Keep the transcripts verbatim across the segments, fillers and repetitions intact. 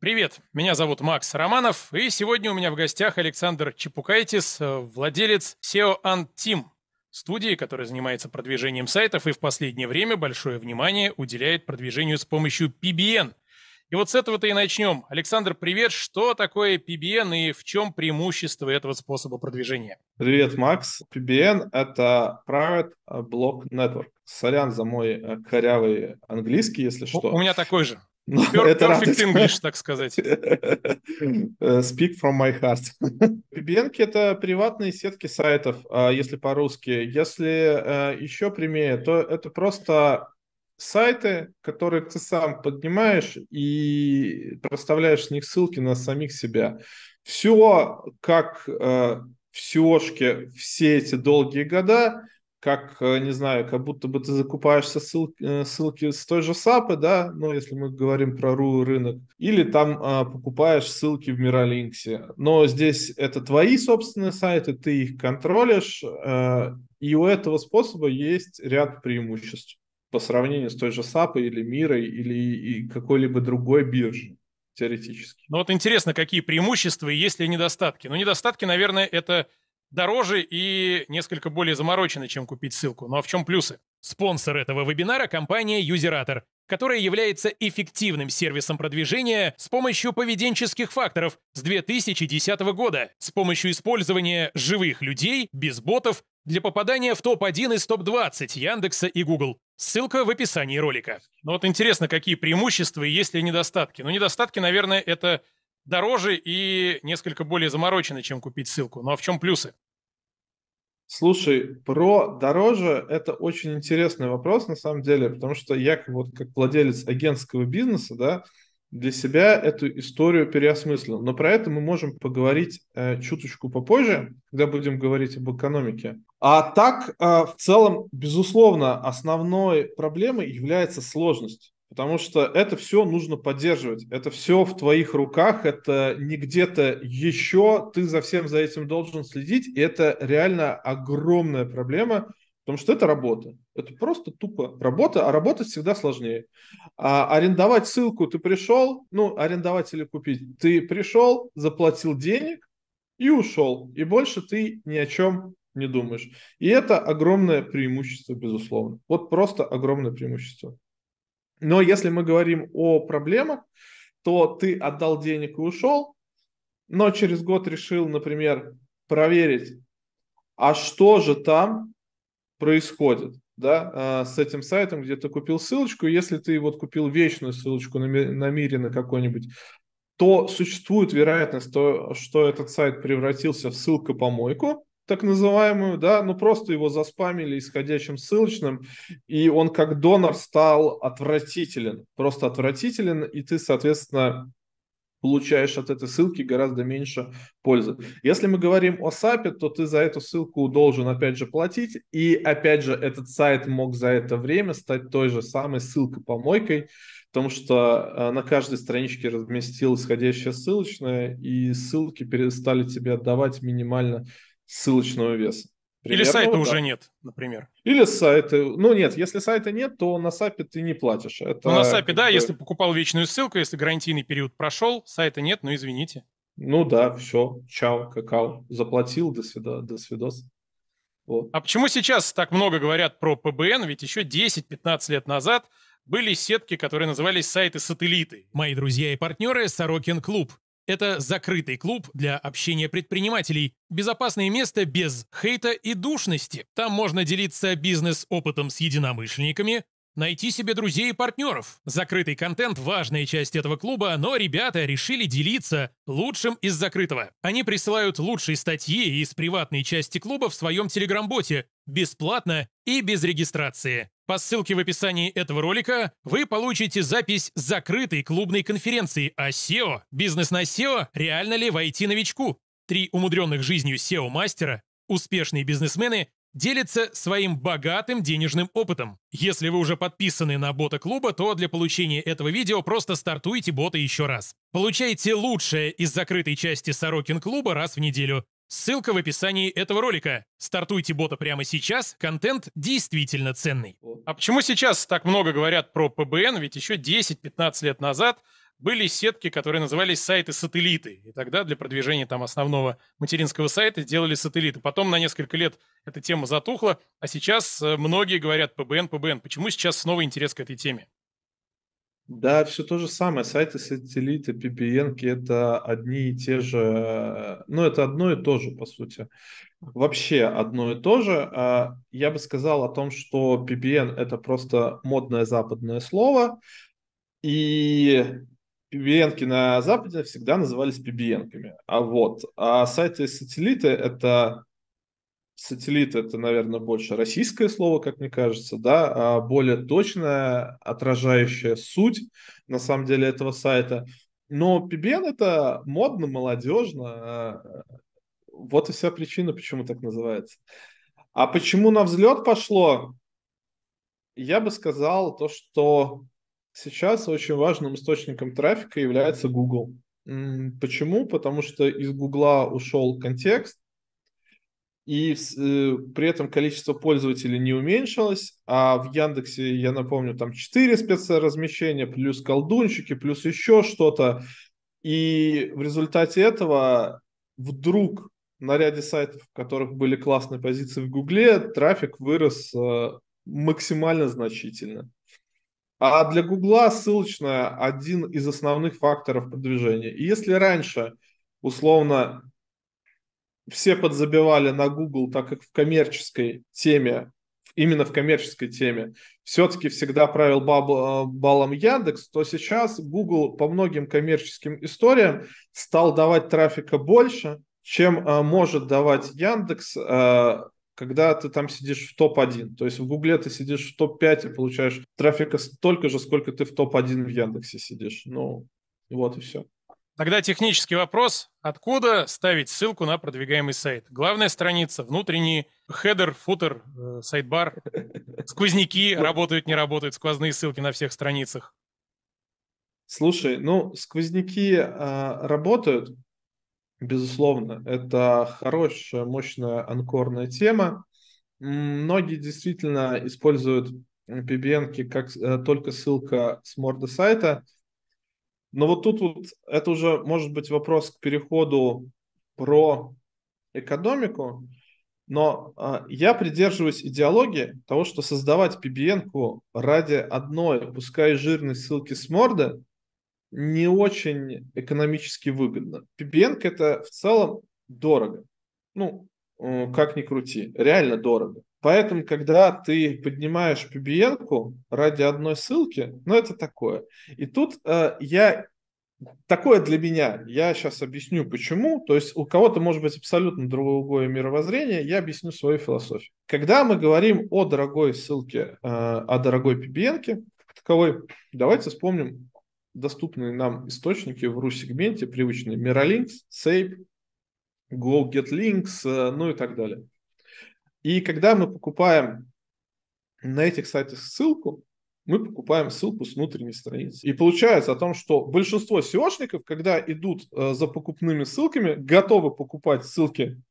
Привет, меня зовут Макс Романов, и сегодня у меня в гостях Александр Чепукайтис, владелец сео энд тим, студии, которая занимается продвижением сайтов и в последнее время большое внимание уделяет продвижению с помощью пи би эн. И вот с этого-то и начнем. Александр, привет. Что такое пи би эн и в чем преимущество этого способа продвижения? Привет, Макс. пи би эн — это Private Blog Network. Сорян за мой корявый английский, если что. У меня такой же. Но Perfect это English, так сказать. Speak from my heart. пи би эн-ки — это приватные сетки сайтов, если по-русски. Если еще прямее, то это просто сайты, которые ты сам поднимаешь и проставляешь с них ссылки на самих себя. Все, как в сео-шке все эти долгие года, как, не знаю, как будто бы ты закупаешься ссылки, ссылки с той же сапы, да, ну, если мы говорим про ру рынок, или там а, покупаешь ссылки в Миралинксе. Но здесь это твои собственные сайты, ты их контролишь, а, и у этого способа есть ряд преимуществ по сравнению с той же сапой или Мирой, или какой-либо другой биржей, теоретически. Ну, вот интересно, какие преимущества и есть ли недостатки. Ну, недостатки, наверное, это... дороже и несколько более заморочено, чем купить ссылку. Но в чем плюсы? Спонсор этого вебинара — компания Юзератор, которая является эффективным сервисом продвижения с помощью поведенческих факторов с две тысячи десятого года, с помощью использования живых людей, без ботов, для попадания в топ один из топ двадцать Яндекса и Google. Ссылка в описании ролика. Ну вот интересно, какие преимущества и есть ли недостатки. Ну, недостатки, наверное, это... дороже и несколько более заморочено, чем купить ссылку. Но в чем плюсы? Слушай, про дороже – это очень интересный вопрос на самом деле, потому что я вот как владелец агентского бизнеса, да, для себя эту историю переосмыслил. Но про это мы можем поговорить э, чуточку попозже, когда будем говорить об экономике. А так, э, в целом, безусловно, основной проблемой является сложность. Потому что это все нужно поддерживать, это все в твоих руках, это не где-то еще, ты за всем за этим должен следить, и это реально огромная проблема, потому что это работа, это просто тупо работа, а работать всегда сложнее. А арендовать ссылку ты пришел, ну, арендовать или купить, ты пришел, заплатил денег и ушел, и больше ты ни о чем не думаешь. И это огромное преимущество, безусловно, вот просто огромное преимущество. Но если мы говорим о проблемах, то ты отдал денег и ушел, но через год решил, например, проверить, а что же там происходит, да, с этим сайтом, где ты купил ссылочку. Если ты вот купил вечную ссылочку на, на Мире на какой-нибудь, то существует вероятность, то, что этот сайт превратился в ссылкопомойку, так называемую, да, ну просто его заспамили исходящим ссылочным, и он как донор стал отвратителен, просто отвратителен, и ты, соответственно, получаешь от этой ссылки гораздо меньше пользы. Если мы говорим о сапе, то ты за эту ссылку должен, опять же, платить, и, опять же, этот сайт мог за это время стать той же самой ссылкой-помойкой, потому что на каждой страничке разместил исходящее ссылочное, и ссылки перестали тебе отдавать минимально ссылочного веса. Примерно. Или сайта вот уже нет, например. Или сайта... Ну нет, если сайта нет, то на сапе ты не платишь. Это ну, на сапе, да, если покупал вечную ссылку, если гарантийный период прошел, сайта нет, ну извините. Ну да, все, чао, какао. Заплатил, до свидос. До свидос. Вот. А почему сейчас так много говорят про пи би эн? Ведь еще десять-пятнадцать лет назад были сетки, которые назывались сайты-сателлиты. Мои друзья и партнеры — Сорокин Клуб. Это закрытый клуб для общения предпринимателей. Безопасное место без хейта и душности. Там можно делиться бизнес-опытом с единомышленниками, найти себе друзей и партнеров. Закрытый контент – важная часть этого клуба, но ребята решили делиться лучшим из закрытого. Они присылают лучшие статьи из приватной части клуба в своем телеграм-боте, бесплатно и без регистрации. По ссылке в описании этого ролика вы получите запись закрытой клубной конференции о сео. Бизнес на сео. Реально ли войти новичку? Три умудренных жизнью сео-мастера, успешные бизнесмены, делятся своим богатым денежным опытом. Если вы уже подписаны на бота клуба, то для получения этого видео просто стартуйте бота еще раз. Получайте лучшее из закрытой части Сорокин клуба раз в неделю. Ссылка в описании этого ролика. Стартуйте бота прямо сейчас, контент действительно ценный. А почему сейчас так много говорят про пи би эн? Ведь еще десять-пятнадцать лет назад были сетки, которые назывались сайты-сателлиты. И тогда для продвижения там основного материнского сайта делали сателлиты. Потом на несколько лет эта тема затухла, а сейчас многие говорят пэ бэ эн, пэ бэ эн. Почему сейчас снова интерес к этой теме? Да, все то же самое. Сайты-сателлиты, пэ бэ эн-ки – это одни и те же… Ну, это одно и то же, по сути. Вообще одно и то же. Я бы сказал о том, что пэ бэ эн – это просто модное западное слово, и… пэ бэ эн-ки на Западе всегда назывались пэ бэ эн-ками. А вот а сайты-сателлиты это сателлит это, наверное, больше российское слово, как мне кажется, да, а более точное, отражающее суть на самом деле этого сайта. Но пэ бэ эн это модно, молодежно. Вот и вся причина, почему так называется. А почему на взлет пошло? Я бы сказал то, что сейчас очень важным источником трафика является Google. Почему? Потому что из Google ушел контекст, и при этом количество пользователей не уменьшилось, а в Яндексе, я напомню, там четыре спецразмещения, плюс колдунчики, плюс еще что-то. И в результате этого вдруг на ряде сайтов, в которых были классные позиции в Гугле, трафик вырос максимально значительно. А для Гугла ссылочная один из основных факторов продвижения. И если раньше, условно, все подзабивали на Google, так как в коммерческой теме, именно в коммерческой теме, все-таки всегда правил балом Яндекс, то сейчас Google по многим коммерческим историям стал давать трафика больше, чем э, может давать Яндекс, э, когда ты там сидишь в топ один. То есть в Гугле ты сидишь в топ пять и получаешь трафика столько же, сколько ты в топ один в Яндексе сидишь. Ну, вот и все. Тогда технический вопрос. Откуда ставить ссылку на продвигаемый сайт? Главная страница, внутренний хедер, футер, сайдбар, сквозняки работают, не работают, сквозные ссылки на всех страницах. Слушай, ну, сквозняки э, работают. Безусловно, это хорошая, мощная, анкорная тема. Многие действительно используют пэ бэ эн-ки как э, только ссылка с морды сайта. Но вот тут вот это уже может быть вопрос к переходу про экономику. Но э, я придерживаюсь идеологии того, что создавать пэ бэ эн-ку ради одной, пускай жирной ссылки с морды, не очень экономически выгодно. пэ бэ эн-ка это в целом дорого. Ну, как ни крути, реально дорого. Поэтому, когда ты поднимаешь пэ бэ эн-ку ради одной ссылки, ну, это такое. И тут э, я... Такое для меня. Я сейчас объясню, почему. То есть у кого-то может быть абсолютно другое мировоззрение. Я объясню свою философию. Когда мы говорим о дорогой ссылке, э, о дорогой пэ бэ эн-ке, таковой, давайте вспомним доступные нам источники в ру-сегменте, привычные Miralinks, Sape, GoGetLinks, ну и так далее. И когда мы покупаем на этих сайтах ссылку, мы покупаем ссылку с внутренней страницы. И получается о том, что большинство сеошников, когда идут за покупными ссылками, готовы покупать ссылки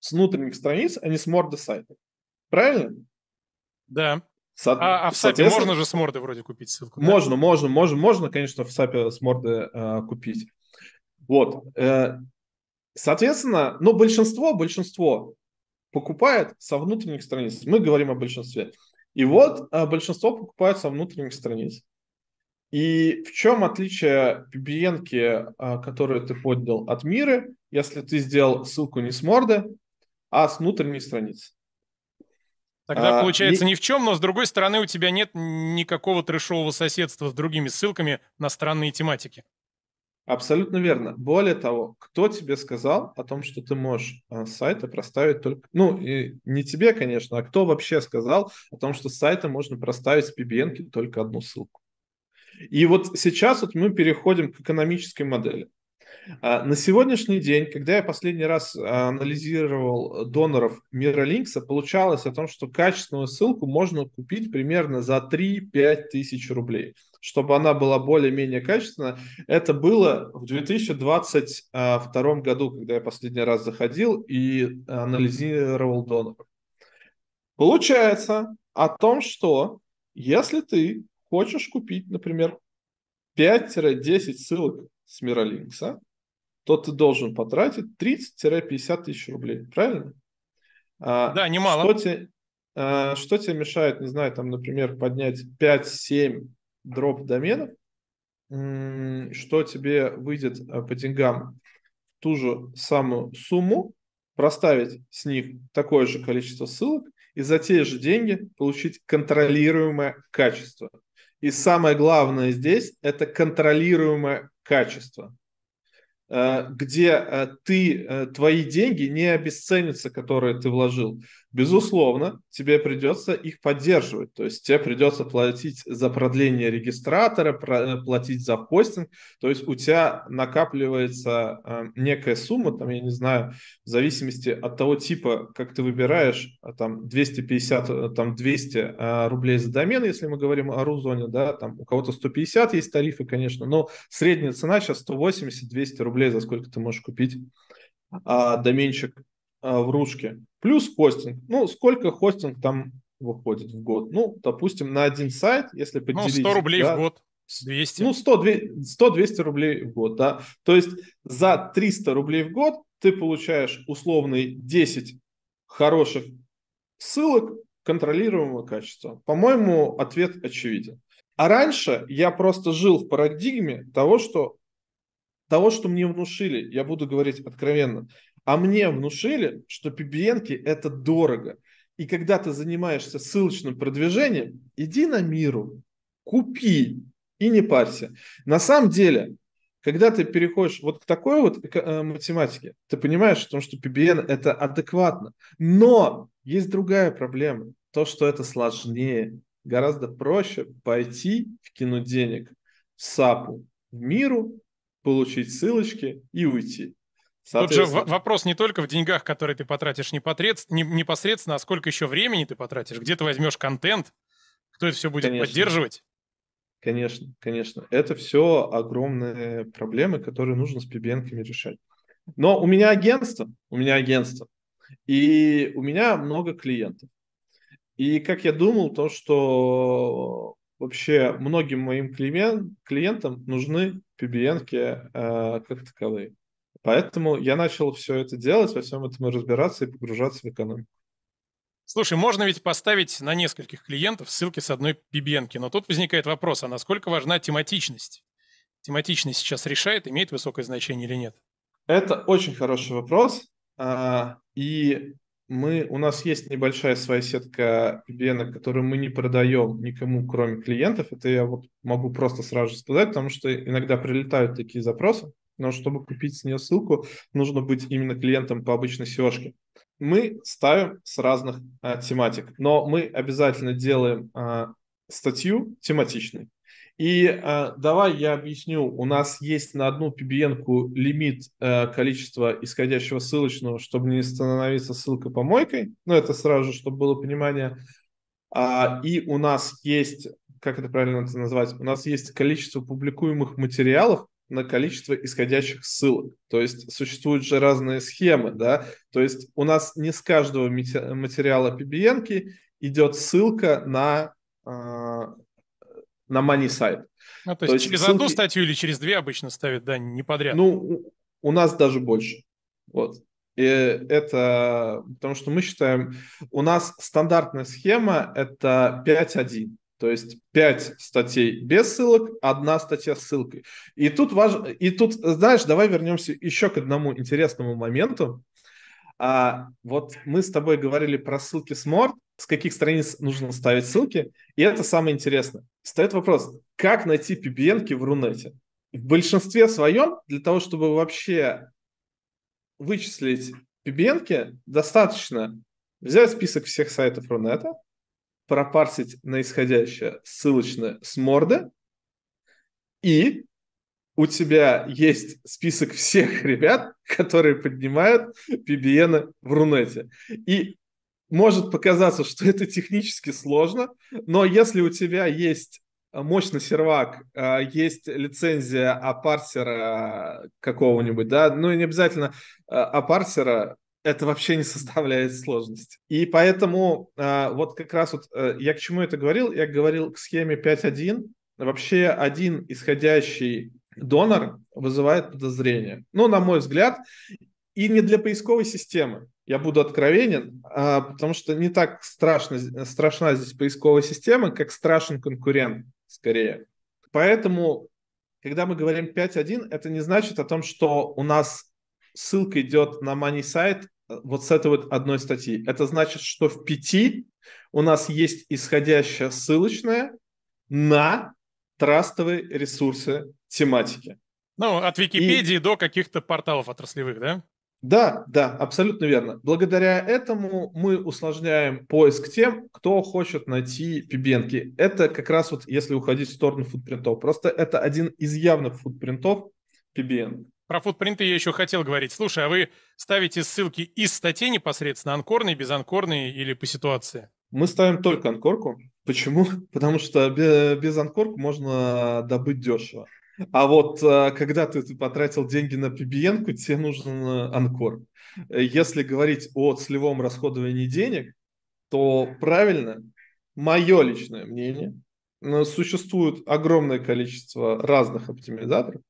с внутренних страниц, а не с морды сайта. Правильно? Да. Со... А, а в сапе можно же с морды вроде купить ссылку? Можно, да? можно, можно, можно, конечно, в сапе с морды э, купить. Вот. Э, соответственно, но большинство, большинство покупает со внутренних страниц. Мы говорим о большинстве. И вот э, большинство покупает со внутренних страниц. И в чем отличие пэ бэ эн-ки, э, которую ты поднял, от Миры, если ты сделал ссылку не с морды, а с внутренней страницы? Тогда, получается, а, ни в чем, но, с другой стороны, у тебя нет никакого трэшового соседства с другими ссылками на странные тематики. Абсолютно верно. Более того, кто тебе сказал о том, что ты можешь с сайта проставить только... Ну, и не тебе, конечно, а кто вообще сказал о том, что с сайта можно проставить с пэ бэ эн-ки только одну ссылку? И вот сейчас вот мы переходим к экономической модели. На сегодняшний день, когда я последний раз анализировал доноров Миралинкса, получалось о том, что качественную ссылку можно купить примерно за три-пять тысяч рублей. Чтобы она была более-менее качественная, это было в две тысячи двадцать втором году, когда я последний раз заходил и анализировал доноров. Получается о том, что если ты хочешь купить, например, пять-десять ссылок с Миралинкса, то ты должен потратить тридцать-пятьдесят тысяч рублей, правильно? Да, немало. Что тебе, что тебе мешает, не знаю, там, например, поднять пять-семь дроп доменов, что тебе выйдет по деньгам ту же самую сумму, проставить с них такое же количество ссылок и за те же деньги получить контролируемое качество. И самое главное здесь – это контролируемое качество, где ты, твои деньги не обесценятся, которые ты вложил. Безусловно, тебе придется их поддерживать, то есть тебе придется платить за продление регистратора, платить за хостинг, то есть у тебя накапливается некая сумма, там, я не знаю, в зависимости от того типа, как ты выбираешь, там двести пятьдесят, там двести рублей за домен, если мы говорим о ру-зоне, да, там у кого-то сто пятьдесят есть тарифы, конечно, но средняя цена сейчас сто восемьдесят-двести рублей, за сколько ты можешь купить доменчик в ручке. Плюс хостинг. Ну, сколько хостинг там выходит в год? Ну, допустим, на один сайт, если поделить... Ну, сто рублей, да, в год. двести. Ну, сто-двести рублей в год, да. То есть за триста рублей в год ты получаешь условные десять хороших ссылок контролируемого качества. По-моему, ответ очевиден. А раньше я просто жил в парадигме того, что, того, что мне внушили. Я буду говорить откровенно. А мне внушили, что пи би эн-ки это дорого. И когда ты занимаешься ссылочным продвижением, иди на Миру, купи и не парься. На самом деле, когда ты переходишь вот к такой вот математике, ты понимаешь, что пи би эн это адекватно. Но есть другая проблема. То, что это сложнее. Гораздо проще пойти вкинуть денег в САПу, в Миру, получить ссылочки и уйти. Тут же вопрос не только в деньгах, которые ты потратишь непосредственно, а сколько еще времени ты потратишь, где ты возьмешь контент, кто это все будет, конечно, поддерживать. Конечно, конечно. Это все огромные проблемы, которые нужно с пи би эн-ками решать. Но у меня агентство, у меня агентство, и у меня много клиентов. И как я думал, то, что вообще многим моим клиентам нужны пи би эн-ки э, как таковые. Поэтому я начал все это делать, во всем этом разбираться и погружаться в экономику. Слушай, можно ведь поставить на нескольких клиентов ссылки с одной пи би эн-ки, но тут возникает вопрос, а насколько важна тематичность? Тематичность сейчас решает, имеет высокое значение или нет? Это очень хороший вопрос. И мы, у нас есть небольшая своя сетка пи би эн, которую мы не продаем никому, кроме клиентов. Это я вот могу просто сразу же сказать, потому что иногда прилетают такие запросы. Но чтобы купить с нее ссылку, нужно быть именно клиентом по обычной сео-шке. Мы ставим с разных а, тематик, но мы обязательно делаем а, статью тематичной. И а, давай я объясню. У нас есть на одну пи би эн-ку лимит а, количества исходящего ссылочного, чтобы не становиться ссылкой-помойкой. Ну, это сразу же, чтобы было понимание. А, и у нас есть, как это правильно назвать, у нас есть количество публикуемых материалов на количество исходящих ссылок. То есть существуют же разные схемы, да? То есть у нас не с каждого материала пи би эн-ки идет ссылка на, на money сайт. Ну, то, то есть через ссылки... одну статью или через две обычно ставят, да, не подряд? Ну, у нас даже больше. Вот. И это потому что мы считаем... У нас стандартная схема – это пять один. То есть пять статей без ссылок, одна статья с ссылкой. И тут, важ... и тут, знаешь, давай вернемся еще к одному интересному моменту. А, вот мы с тобой говорили про ссылки Smart, с каких страниц нужно ставить ссылки. И это самое интересное. Встает вопрос, как найти пи би эн-ки в Рунете? В большинстве своем, для того, чтобы вообще вычислить пи би эн-ки, достаточно взять список всех сайтов Рунета, пропарсить на исходящее ссылочное с морды, и у тебя есть список всех ребят, которые поднимают пи би эн в Рунете. И может показаться, что это технически сложно, но если у тебя есть мощный сервак, есть лицензия апарсера какого-нибудь, да, ну и не обязательно апарсера, это вообще не составляет сложности. И поэтому э, вот как раз вот э, я к чему это говорил? Я говорил к схеме пять один, вообще один исходящий донор вызывает подозрение. Ну, на мой взгляд, и не для поисковой системы. Я буду откровенен, потому что не так страшно, страшна здесь поисковая система, как страшен конкурент, скорее. Поэтому, когда мы говорим пять один, это не значит о том, что у нас ссылка идет на money site вот с этой вот одной статьи. Это значит, что в пяти у нас есть исходящая ссылочная на трастовые ресурсы тематики. Ну, от Википедии и... до каких-то порталов отраслевых, да? Да, да, абсолютно верно. Благодаря этому мы усложняем поиск тем, кто хочет найти пи би эн-ки. Это как раз вот если уходить в сторону футпринтов. Просто это один из явных футпринтов пи би эн. Про футпринты я еще хотел говорить. Слушай, а вы ставите ссылки из статей непосредственно, анкорные, безанкорные или по ситуации? Мы ставим только анкорку. Почему? Потому что без анкорку можно добыть дешево. А вот когда ты, ты потратил деньги на пи би эн-ку, тебе нужен анкор. Если говорить о целевом расходовании денег, то правильно, мое личное мнение, существует огромное количество разных оптимизаторов.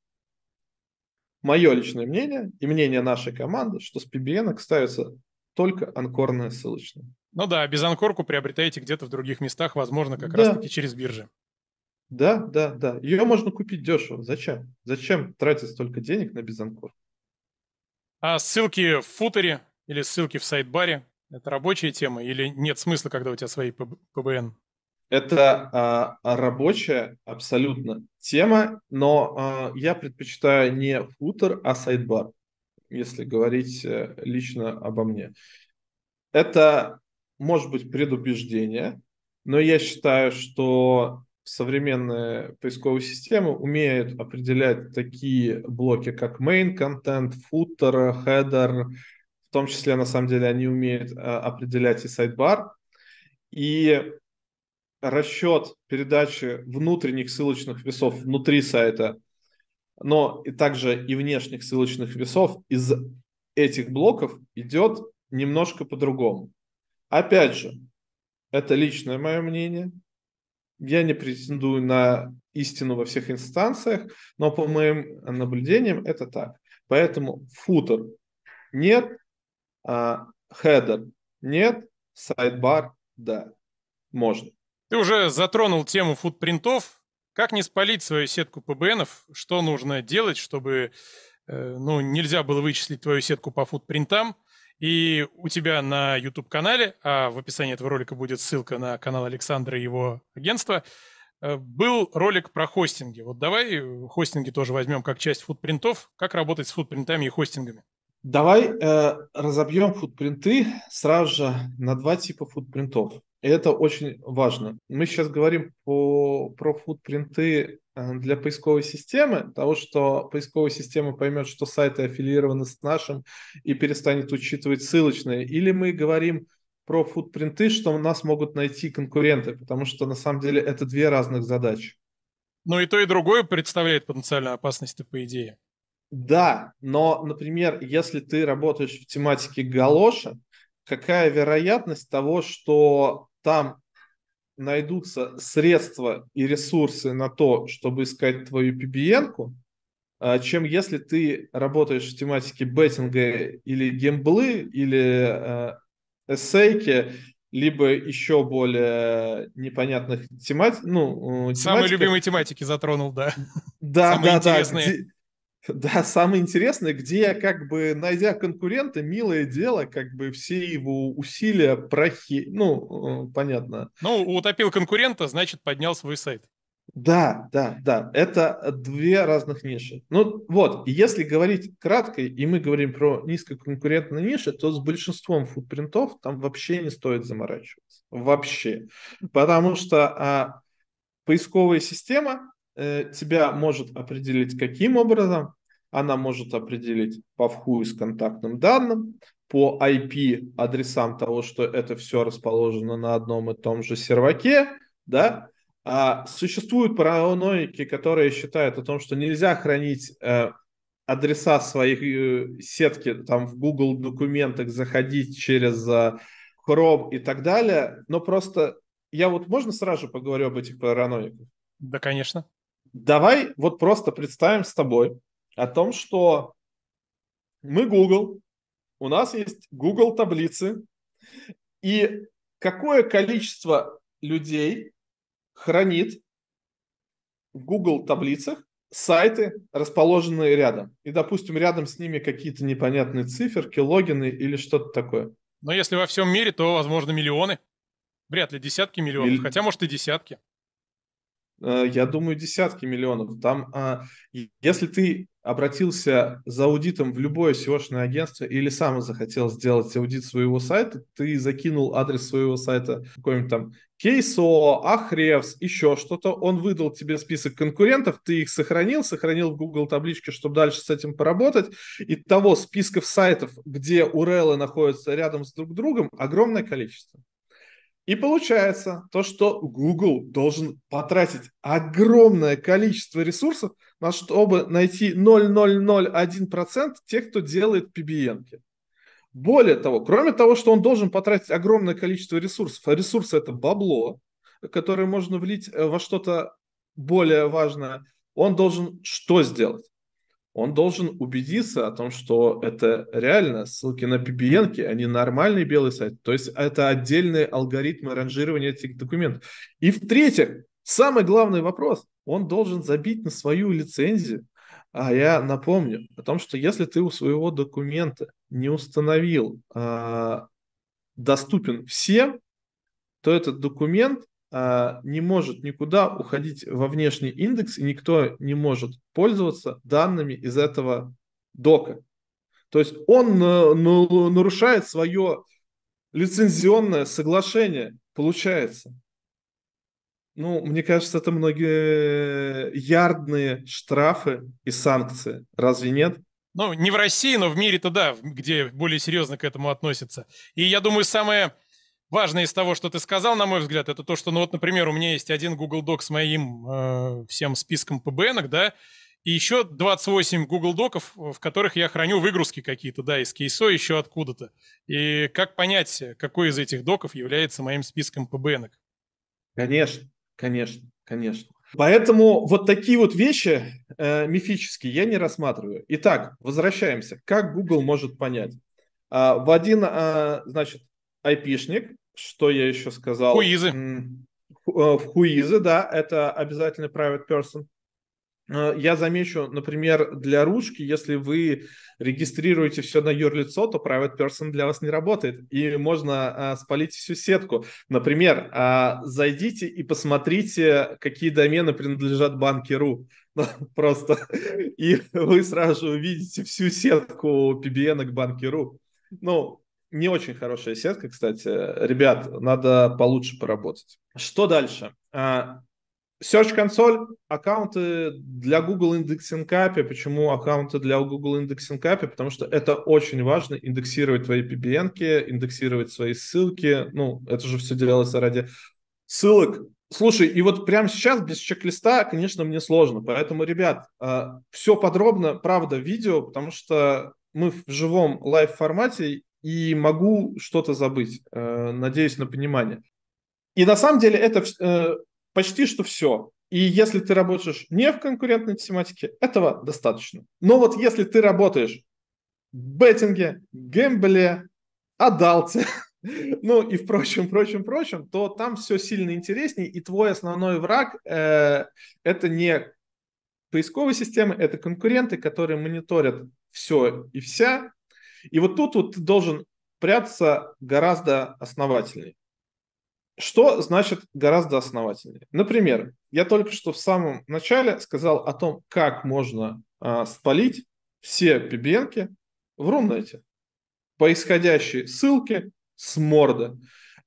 Мое личное мнение и мнение нашей команды, что с пи би эн-ок ставится только анкорная ссылочная. Ну да, без анкорку приобретаете где-то в других местах, возможно, как да. раз-таки через биржи. Да, да, да. Ее можно купить дешево. Зачем? Зачем тратить столько денег на безанкор? А ссылки в футере или ссылки в сайдбаре – это рабочая тема или нет смысла, когда у тебя свои пи би эн? Это а, рабочая абсолютно тема, но а, я предпочитаю не футер, а сайдбар, если говорить лично обо мне. Это может быть предубеждение, но я считаю, что современные поисковые системы умеют определять такие блоки, как main контент, footer, header, в том числе, на самом деле, они умеют а, определять и сайдбар. И расчет передачи внутренних ссылочных весов внутри сайта, но и также и внешних ссылочных весов из этих блоков идет немножко по-другому. Опять же, это личное мое мнение. Я не претендую на истину во всех инстанциях, но по моим наблюдениям это так. Поэтому футер нет, хедер нет, сайдбар да, можно. Ты уже затронул тему футпринтов. Как не спалить свою сетку пи би эн-ов? Что нужно делать, чтобы ну, нельзя было вычислить твою сетку по футпринтам? И у тебя на YouTube-канале, а в описании этого ролика будет ссылка на канал Александра и его агентства, был ролик про хостинги. Вот давай хостинги тоже возьмем как часть футпринтов. Как работать с футпринтами и хостингами? Давай э, разобьем футпринты сразу же на два типа футпринтов. И это очень важно. Мы сейчас говорим по, про футпринты для поисковой системы, того, что поисковая система поймет, что сайты аффилированы с нашим и перестанет учитывать ссылочные. Или мы говорим про футпринты, что у нас могут найти конкуренты, потому что на самом деле это две разных задачи. Но и то, и другое представляет потенциальную опасность, по идее. Да, но, например, если ты работаешь в тематике галоши, какая вероятность того, что там найдутся средства и ресурсы на то, чтобы искать твою пи би эн-ку, чем если ты работаешь в тематике беттинга или гемблы, или эссейки, либо еще более непонятных тематик. Ну, самые любимые тематики затронул, да. Да, самые да, интересные. Да. Где... Да, самое интересное, где, как бы, найдя конкурента, милое дело, как бы, все его усилия, прохи... Ну, понятно. Ну, утопил конкурента, значит, поднял свой сайт. Да, да, да. Это две разных ниши. Ну, вот, если говорить кратко, и мы говорим про низкоконкурентные ниши, то с большинством футпринтов там вообще не стоит заморачиваться. Вообще. Потому что а, поисковая система... тебя может определить каким образом? Она может определить по вху с контактным данным, по ай пи-адресам того, что это все расположено на одном и том же серваке. Да? А существуют параноики, которые считают о том, что нельзя хранить э, адреса своих э, сетки там, в Google документах, заходить через э, Chrome и так далее. Но просто я вот можно сразу поговорю об этих параноиках? Да, конечно. Давай вот просто представим с тобой о том, что мы Google, у нас есть Google таблицы, и какое количество людей хранит в Google таблицах сайты, расположенные рядом. И, допустим, рядом с ними какие-то непонятные циферки, логины или что-то такое. Но если во всем мире, то, возможно, миллионы. Вряд ли десятки миллионов, Милли... хотя, может, и десятки. Я думаю, десятки миллионов. Там, если ты обратился за аудитом в любое сео-шное агентство или сам захотел сделать аудит своего сайта, ты закинул адрес своего сайта какой-нибудь там кей эс о, Ahrefs, еще что-то, он выдал тебе список конкурентов, ты их сохранил, сохранил в Google табличке, чтобы дальше с этим поработать. И того списков сайтов, где ю ар элы находятся рядом с друг другом, огромное количество. И получается то, что Google должен потратить огромное количество ресурсов, на чтобы найти ноль целых ноль ноль один процента тех, кто делает пи би эн-ки. Более того, кроме того, что он должен потратить огромное количество ресурсов, а ресурсы – это бабло, которое можно влить во что-то более важное, он должен что сделать? Он должен убедиться о том, что это реально ссылки на пи би эн-ки, а не нормальный белый сайт. То есть это отдельные алгоритмы ранжирования этих документов. И в-третьих, самый главный вопрос, он должен забить на свою лицензию. А я напомню о том, что если ты у своего документа не установил э, доступен всем, то этот документ не может никуда уходить во внешний индекс, и никто не может пользоваться данными из этого дока. То есть он нарушает свое лицензионное соглашение, получается. Ну, мне кажется, это многоярдные штрафы и санкции. Разве нет? Ну, не в России, но в мире-то да, где более серьезно к этому относятся. И я думаю, самое... важно из того, что ты сказал, на мой взгляд, это то, что, ну вот, например, у меня есть один Google Doc с моим э, всем списком пи би эн-ок, да, и еще двадцать восемь Google Доков, в которых я храню выгрузки какие-то, да, из кей эс о, еще откуда-то. И как понять, какой из этих доков является моим списком пи би эн-ок? Конечно, конечно, конечно. Поэтому вот такие вот вещи э, мифические я не рассматриваю. Итак, возвращаемся. Как Google может понять? А, в один, а, значит, айпишник, что я еще сказал? Хуизы. В хуизы, да, это обязательно private person. Я замечу, например, для ручки, если вы регистрируете все на юрлицо, то private person для вас не работает, и можно спалить всю сетку. Например, зайдите и посмотрите, какие домены принадлежат банке точка ру. Просто, и вы сразу же увидите всю сетку пи би эн-ок банке точка ру. Ну, не очень хорошая сетка, кстати. Ребят, надо получше поработать. Что дальше? Search Console, аккаунты для Google Indexing эй пи ай. Почему аккаунты для Google Indexing эй пи ай? Потому что это очень важно, индексировать твои пи би эн-ки, индексировать свои ссылки. Ну, это же все делается ради ссылок. Слушай, и вот прямо сейчас без чек-листа, конечно, мне сложно. Поэтому, ребят, все подробно, правда, видео, потому что мы в живом лайв-формате, и могу что-то забыть, надеюсь на понимание. И на самом деле это почти что все. И если ты работаешь не в конкурентной тематике, этого достаточно. Но вот если ты работаешь в беттинге, гэмбле, адалте, ну и впрочем, прочим, прочим, то там все сильно интереснее, и твой основной враг э, это не поисковые системы, это конкуренты, которые мониторят все и вся. И вот тут вот ты должен прятаться гораздо основательнее. Что значит гораздо основательнее? Например, я только что в самом начале сказал о том, как можно э, спалить все пи би эн-ки в Рунете по исходящей ссылке с морда.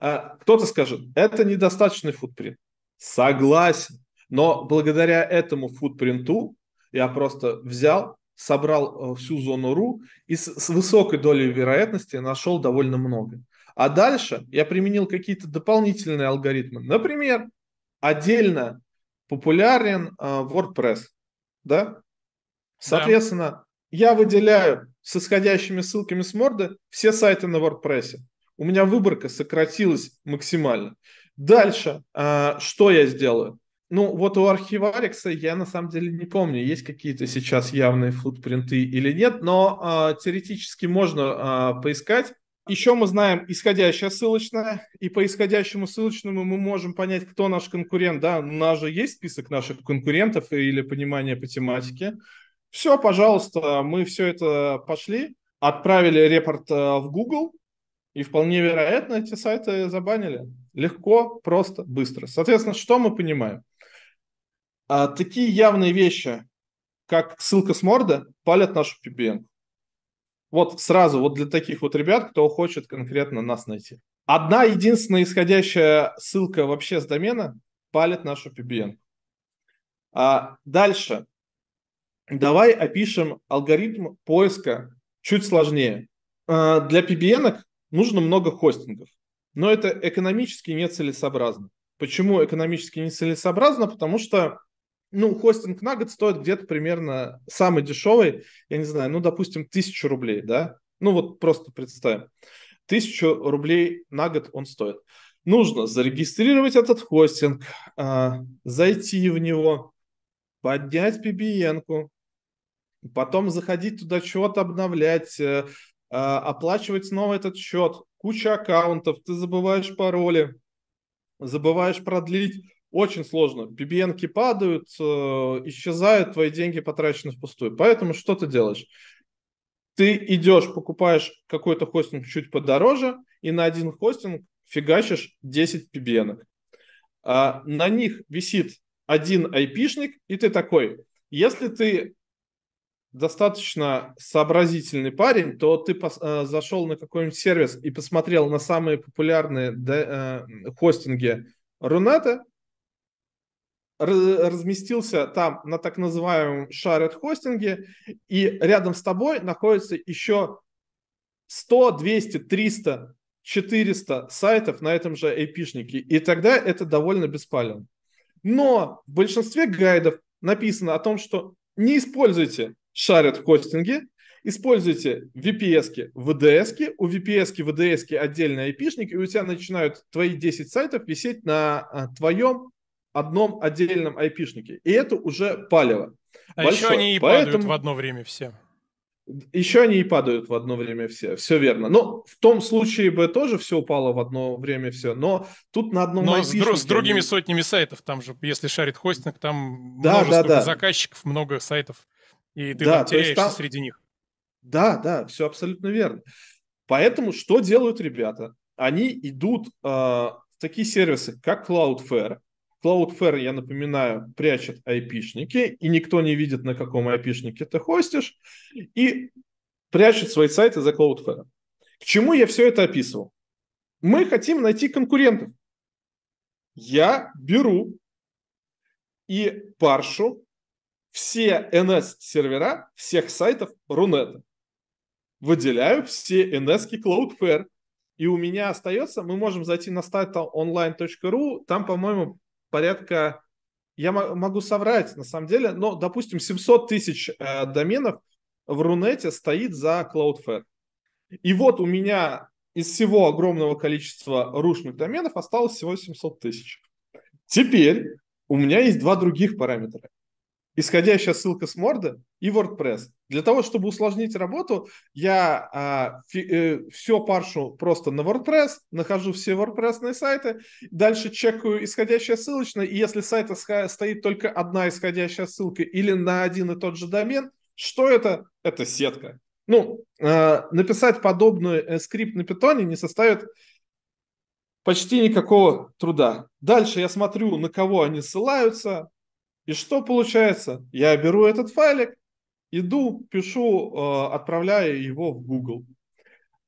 Э, кто-то скажет, это недостаточный футпринт. Согласен. Но благодаря этому футпринту я просто взял, собрал всю зону ру и с, с высокой долей вероятности нашел довольно много. А дальше я применил какие-то дополнительные алгоритмы. Например, отдельно популярен э, WordPress. Да? Соответственно, да. Я выделяю с исходящими ссылками с морды все сайты на WordPress. У меня выборка сократилась максимально. Дальше э, что я сделаю? Ну, вот у архиварикса я на самом деле не помню, есть какие-то сейчас явные футпринты или нет, но э, теоретически можно э, поискать. Еще мы знаем исходящее ссылочное, и по исходящему ссылочному мы можем понять, кто наш конкурент. Да, у нас же есть список наших конкурентов или понимание по тематике. Все, пожалуйста, мы все это пошли, отправили репорт в Google, и вполне вероятно эти сайты забанили. Легко, просто, быстро. Соответственно, что мы понимаем? А, такие явные вещи, как ссылка с морда, палят нашу пи би эн. Вот сразу, вот для таких вот ребят, кто хочет конкретно нас найти. Одна единственная исходящая ссылка вообще с домена палит нашу пи би эн. А дальше. Давай опишем алгоритм поиска чуть сложнее. А для пи би эн-ок нужно много хостингов. Но это экономически нецелесообразно. Почему экономически нецелесообразно? Потому что ну, хостинг на год стоит где-то примерно самый дешевый, я не знаю, ну, допустим, тысячу рублей, да? Ну, вот просто представим. Тысячу рублей на год он стоит. Нужно зарегистрировать этот хостинг, э, зайти в него, поднять пи би эн-ку, потом заходить туда, чего-то обновлять, э, э, оплачивать снова этот счет, куча аккаунтов, ты забываешь пароли, забываешь продлить. Очень сложно. пи би эн-ки падают, э, исчезают, твои деньги потрачены впустую. Поэтому что ты делаешь? Ты идешь, покупаешь какой-то хостинг чуть подороже, и на один хостинг фигачишь десять пи би эн-ок. А на них висит один айпишник, и ты такой, если ты достаточно сообразительный парень, то ты пос- э, зашел на какой-нибудь сервис и посмотрел на самые популярные э, хостинги Рунета, разместился там на так называемом shared хостинге, и рядом с тобой находится еще сто, двести, триста, четыреста сайтов на этом же айпишнике, и тогда это довольно беспалевно. Но в большинстве гайдов написано о том, что не используйте shared хостинги, используйте ви пи эс-ки, ви ди эс-ки, у ви пи эс-ки, ви ди эс-ки отдельный айпишник, и у тебя начинают твои десять сайтов висеть на а, твоем одном отдельном айпишнике. И это уже палево. А большое. Еще они и Поэтому... падают в одно время все. Еще они и падают в одно время все. Все верно. Но в том случае бы тоже все упало в одно время все. Но тут на одном Но айпишнике... с другими они... сотнями сайтов. Там же, если шарит хостинг, там да, множество да, да. заказчиков, много сайтов. И ты да, там теряешься там... среди них. Да, да, все абсолютно верно. Поэтому что делают ребята? Они идут э, в такие сервисы, как Cloudflare. Cloudflare, я напоминаю, прячет айпишники, и никто не видит, на каком айпишнике ты хостишь, и прячет свои сайты за Cloudflare. К чему я все это описывал? Мы хотим найти конкурентов. Я беру и паршу все эн эс-сервера всех сайтов Рунета. Выделяю все эн эс-ки Cloudflare. И у меня остается, мы можем зайти на сайт онлайн точка ру, там, по-моему, порядка, я могу соврать на самом деле, но, допустим, семьсот тысяч э, доменов в Рунете стоит за Cloudflare. И вот у меня из всего огромного количества рушных доменов осталось всего семьсот тысяч. Теперь у меня есть два других параметра. Исходящая ссылка с морды и WordPress. Для того, чтобы усложнить работу, я а, фи, э, все паршу просто на WordPress, нахожу все WordPress-ные сайты, дальше чекаю исходящая ссылочная, и если сайта стоит только одна исходящая ссылка или на один и тот же домен, что это? Это сетка. Ну, э, написать подобный э, скрипт на Python не составит почти никакого труда. Дальше я смотрю, на кого они ссылаются. И что получается? Я беру этот файлик, иду, пишу, э, отправляю его в Google.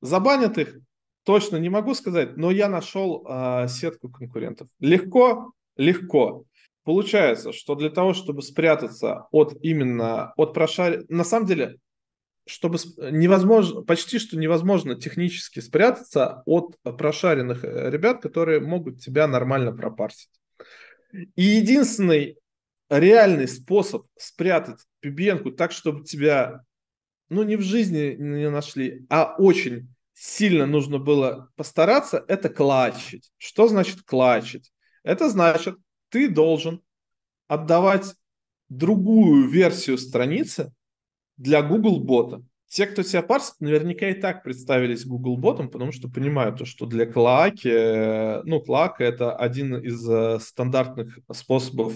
Забанят их, точно не могу сказать, но я нашел э, сетку конкурентов. Легко, легко. Получается, что для того, чтобы спрятаться от именно, от прошаренных... На самом деле, чтобы невозможно, почти что невозможно технически спрятаться от прошаренных ребят, которые могут тебя нормально пропарсить. И единственный реальный способ спрятать пи би эн-ку так, чтобы тебя, ну, не в жизни не нашли, а очень сильно нужно было постараться, это клатчить. Что значит клатчить? Это значит, ты должен отдавать другую версию страницы для Google-бота. Те, кто тебя парсит, наверняка и так представились Google-ботом, потому что понимают, что для клоаки, ну, клоака — это один из стандартных способов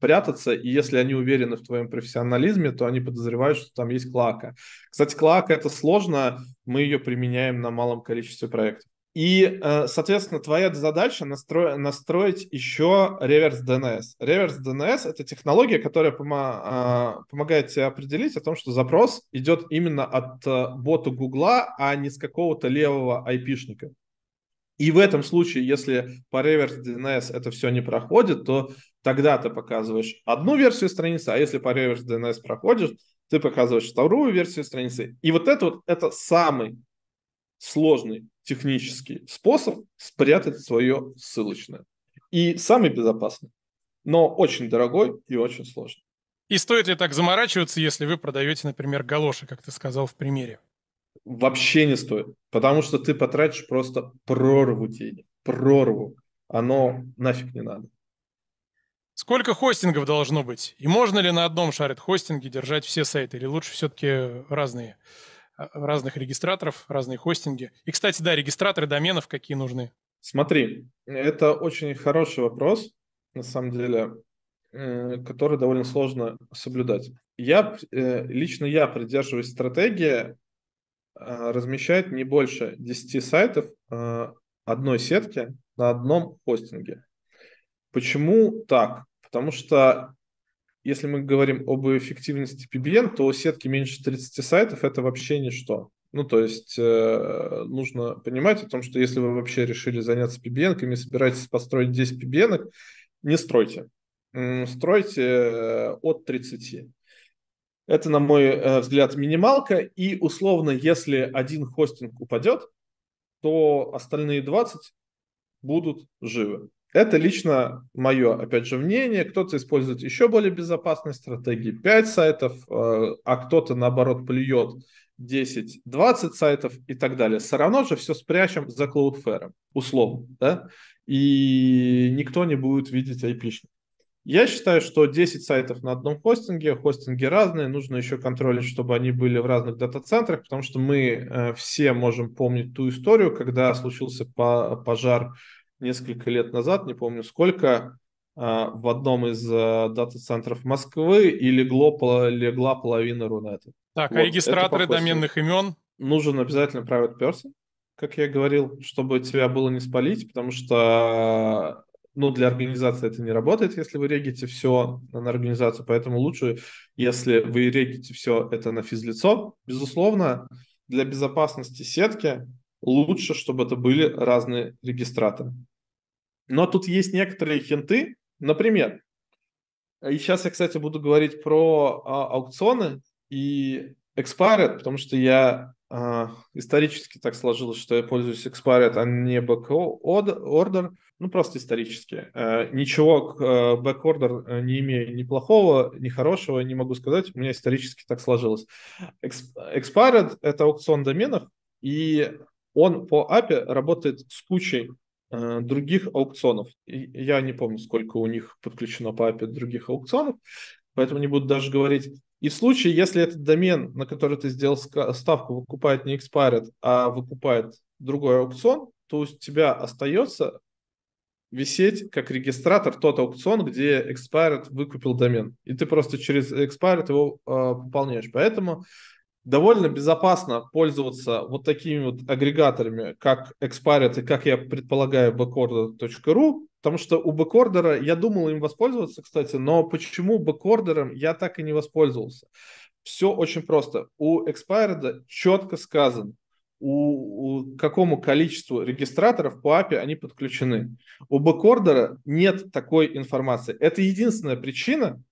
прятаться, и если они уверены в твоем профессионализме, то они подозревают, что там есть клоака. Кстати, клоака — это сложно, мы ее применяем на малом количестве проектов. И, соответственно, твоя задача настро... настроить еще реверс ди эн эс. Реверс ди эн эс – это технология, которая помо... помогает тебе определить о том, что запрос идет именно от бота Гугла, а не с какого-то левого айпишника. И в этом случае, если по реверс ди эн эс это все не проходит, то тогда ты показываешь одну версию страницы, а если по реверс ди эн эс проходит, ты показываешь вторую версию страницы. И вот это вот это самый сложный технический способ спрятать свое ссылочное. И самый безопасный, но очень дорогой и очень сложный. И стоит ли так заморачиваться, если вы продаете, например, галоши, как ты сказал в примере? Вообще не стоит, потому что ты потратишь просто прорву денег. Прорву. Оно нафиг не надо. Сколько хостингов должно быть? И можно ли на одном шарит-хостинге держать все сайты? Или лучше все-таки разные? Разных регистраторов, разные хостинги. И, кстати, да, регистраторы доменов какие нужны? Смотри, это очень хороший вопрос, на самом деле, который довольно сложно соблюдать. Я, лично я придерживаюсь стратегии размещать не больше десяти сайтов одной сетки на одном хостинге. Почему так? Потому что если мы говорим об эффективности пи би эн, то сетки меньше тридцати сайтов – это вообще ничто. Ну, то есть э, нужно понимать о том, что если вы вообще решили заняться пи би эн-ками, собираетесь построить десять пи би эн-ок, не стройте. Стройте от тридцати. Это, на мой взгляд, минималка. И, условно, если один хостинг упадет, то остальные двадцать будут живы. Это лично мое, опять же, мнение. Кто-то использует еще более безопасные стратегии, пять сайтов, а кто-то, наоборот, плюет десять-двадцать сайтов и так далее. Все равно же все спрячем за Cloudflare, условно, да? И никто не будет видеть айпишник. Я считаю, что десять сайтов на одном хостинге, хостинги разные, нужно еще контролить, чтобы они были в разных дата-центрах, потому что мы все можем помнить ту историю, когда случился пожар несколько лет назад, не помню сколько, в одном из дата-центров Москвы и легло, легла половина Рунета. Так, вот, а регистраторы доменных имен? Нужен обязательно private person, как я говорил, чтобы тебя было не спалить, потому что ну, для организации это не работает, если вы регите все на организацию, поэтому лучше, если вы регите все это на физлицо. Безусловно, для безопасности сетки лучше, чтобы это были разные регистраторы. Но тут есть некоторые хинты. Например, и сейчас я, кстати, буду говорить про а, аукционы и Expired, потому что я а, исторически так сложилось, что я пользуюсь Expired, а не Backorder. Ну, просто исторически. А, ничего к а, Backorder не имею ни плохого, ни хорошего, не могу сказать. У меня исторически так сложилось. Expired – это аукцион доменов, и он по эй пи ай работает с кучей э, других аукционов. И я не помню, сколько у них подключено по эй пи ай других аукционов, поэтому не буду даже говорить. И в случае, если этот домен, на который ты сделал ставку, выкупает не Expired, а выкупает другой аукцион, то у тебя остается висеть как регистратор тот аукцион, где Expired выкупил домен. И ты просто через Expired его э, пополняешь. Поэтому довольно безопасно пользоваться вот такими вот агрегаторами, как Expired и, как я предполагаю, backorder точка ру, потому что у Backorder'а, я думал им воспользоваться, кстати, но почему Backorder'ом я так и не воспользовался? Все очень просто. У Expired'а четко сказано, у, у какому количеству регистраторов по эй пи ай они подключены. У Backorder'а нет такой информации. Это единственная причина,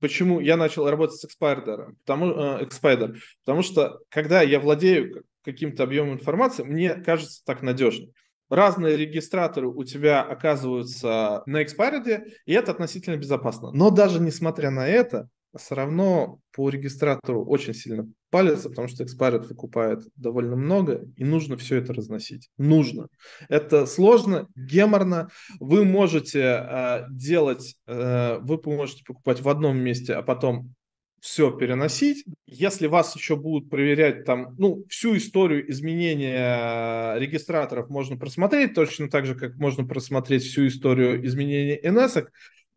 почему я начал работать с Expired, потому, э, Expired, потому что, когда я владею каким-то объемом информации, мне кажется так надежнее. Разные регистраторы у тебя оказываются на Expired, и это относительно безопасно. Но даже несмотря на это, все равно по регистратору очень сильно палится, потому что экспарит выкупает довольно много, и нужно все это разносить. Нужно. Это сложно, геморно. Вы можете э, делать, э, вы можете покупать в одном месте, а потом все переносить. Если вас еще будут проверять там, ну, всю историю изменения регистраторов можно просмотреть, точно так же, как можно просмотреть всю историю изменения эн эс-ок,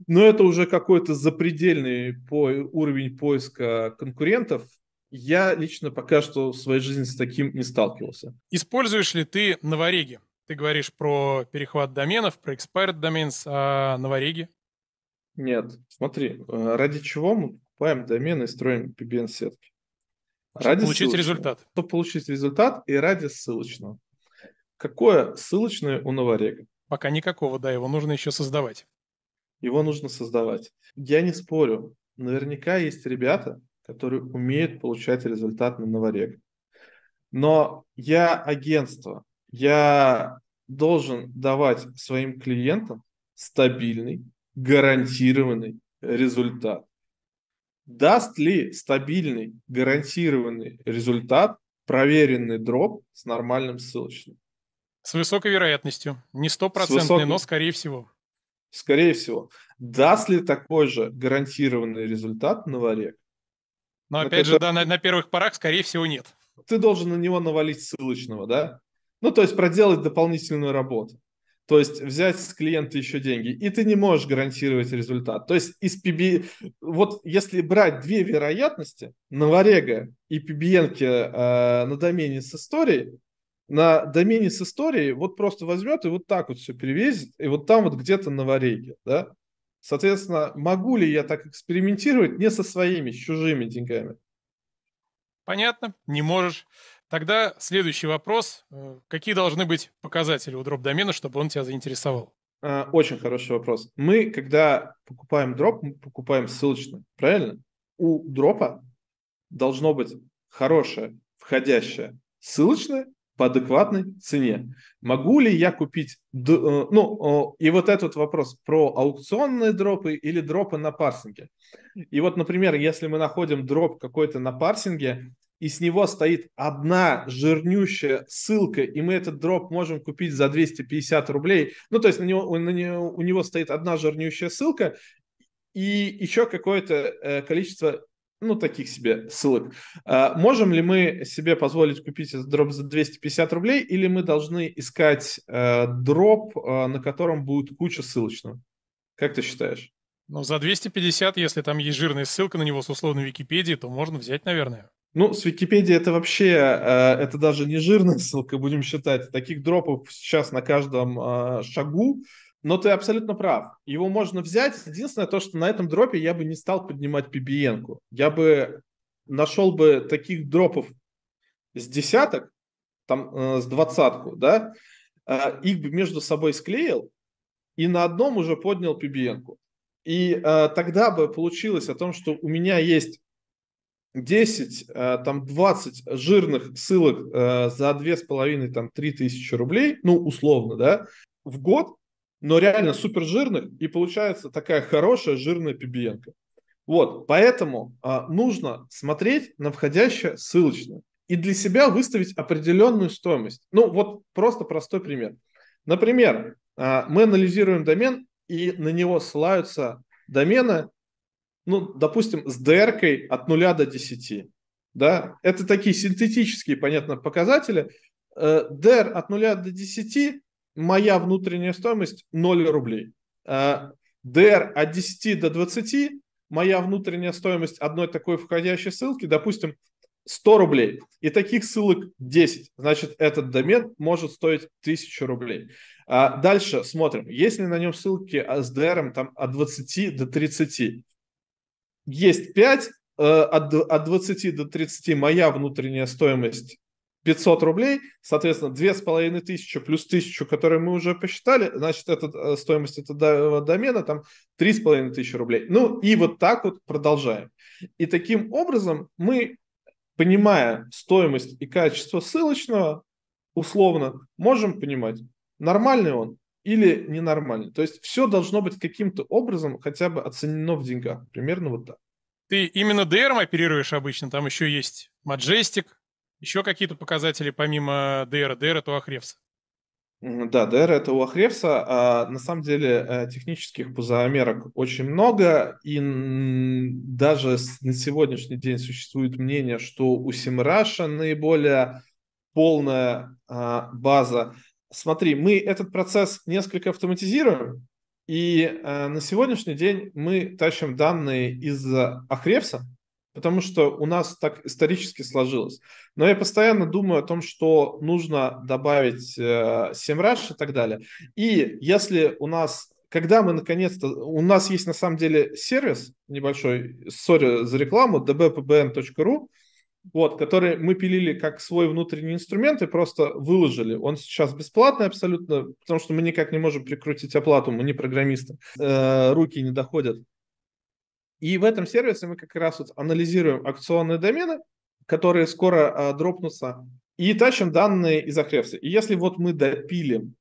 но это уже какой-то запредельный по- уровень поиска конкурентов. Я лично пока что в своей жизни с таким не сталкивался. Используешь ли ты Новареги? Ты говоришь про перехват доменов, про expired domains, а Новареги? Нет. Смотри, ради чего мы покупаем домены и строим пи би эн-сетки? Ради получить ссылочного. Результат. Чтобы получить результат и ради ссылочного. Какое ссылочное у Новарега? Пока никакого, да, его нужно еще создавать. Его нужно создавать. Я не спорю. Наверняка есть ребята, которые умеют получать результат на Новарег. Но я агентство. Я должен давать своим клиентам стабильный, гарантированный результат. Даст ли стабильный, гарантированный результат проверенный дроп с нормальным ссылочным? С высокой вероятностью. Не стопроцентный, но скорее всего. Скорее всего. Даст ли такой же гарантированный результат Новарег? Но опять это же, да, на, на первых порах, скорее всего, нет. Ты должен на него навалить ссылочного, да? Ну, то есть проделать дополнительную работу. То есть взять с клиента еще деньги. И ты не можешь гарантировать результат. То есть из пи би... Вот если брать две вероятности, Новарега и пи би эн-ки э, на домене с историей, на домене с историей вот просто возьмет и вот так вот все перевесит, и вот там вот где-то Новареги, да? Соответственно, могу ли я так экспериментировать не со своими, с чужими деньгами? Понятно, не можешь. Тогда следующий вопрос. Какие должны быть показатели у дроп-домена, чтобы он тебя заинтересовал? Очень хороший вопрос. Мы, когда покупаем дроп, мы покупаем ссылочный, правильно? У дропа должно быть хорошее, входящее ссылочное по адекватной цене. Могу ли я купить... Ну, и вот этот вопрос про аукционные дропы или дропы на парсинге. И вот, например, если мы находим дроп какой-то на парсинге, и с него стоит одна жирнющая ссылка, и мы этот дроп можем купить за двести пятьдесят рублей. Ну, то есть на него, на него, у него стоит одна жирнющая ссылка и еще какое-то количество... ну, таких себе ссылок. А, можем ли мы себе позволить купить этот дроп за двести пятьдесят рублей, или мы должны искать э, дроп, э, на котором будет куча ссылочного? Как ты считаешь? Ну, за двести пятьдесят, если там есть жирная ссылка на него с условной Википедии, то можно взять, наверное. Ну, с Википедии это вообще, э, это даже не жирная ссылка, будем считать. Таких дропов сейчас на каждом э, шагу. Но ты абсолютно прав. Его можно взять. Единственное то, что на этом дропе я бы не стал поднимать пи би эн-ку. Я бы нашел бы таких дропов с десяток, там, э, с двадцатку, да, э, их бы между собой склеил и на одном уже поднял пи би эн-ку. И э, тогда бы получилось о том, что у меня есть десять, э, там, двадцать жирных ссылок э, за две с половиной, там, три тысячи рублей, ну, условно, да, в год, но реально супер жирных, и получается такая хорошая жирная пи би эн-ка. Вот, поэтому а, нужно смотреть на входящее ссылочное и для себя выставить определенную стоимость. Ну, вот просто простой пример. Например, а, мы анализируем домен, и на него ссылаются домены, ну, допустим, с ди эр-кой от нуля до десяти. Да? Это такие синтетические, понятно, показатели. А, ди эр от нуля до десяти – моя внутренняя стоимость ноль рублей. ди эр от десяти до двадцати, моя внутренняя стоимость одной такой входящей ссылки, допустим, сто рублей. И таких ссылок десять. Значит, этот домен может стоить тысячу рублей. Дальше смотрим. Есть ли на нем ссылки с ди эр там, от двадцати до тридцати? Есть пять. От двадцати до тридцати моя внутренняя стоимость пятьсот рублей, соответственно, две тысячи пятьсот плюс тысячу, которую мы уже посчитали, значит, это, стоимость этого домена там три тысячи пятьсот рублей. Ну и вот так вот продолжаем. И таким образом мы, понимая стоимость и качество ссылочного, условно, можем понимать, нормальный он или ненормальный. То есть все должно быть каким-то образом хотя бы оценено в деньгах. Примерно вот так. ты именно ди эр-ом оперируешь обычно, там еще есть Majestic, еще какие-то показатели помимо ди эр. ди эр — это у Ahrefs. Да, ди эр — это у Ahrefs. А на самом деле технических пузомерок очень много, и даже на сегодняшний день существует мнение, что у SEMrush наиболее полная база. Смотри, мы этот процесс несколько автоматизируем, и э, на сегодняшний день мы тащим данные из Ahrefs, потому что у нас так исторически сложилось. Но я постоянно думаю о том, что нужно добавить э, SEMrush и так далее. И если у нас, когда мы наконец-то, у нас есть на самом деле сервис небольшой, сори за рекламу, dbpbn.ru, вот, который мы пилили как свой внутренний инструмент и просто выложили. Он сейчас бесплатный абсолютно, потому что мы никак не можем прикрутить оплату, мы не программисты, э, руки не доходят. И в этом сервисе мы как раз вот анализируем аукционные домены, которые скоро э, дропнутся, и тащим данные из Ahrefs. И если вот мы допилим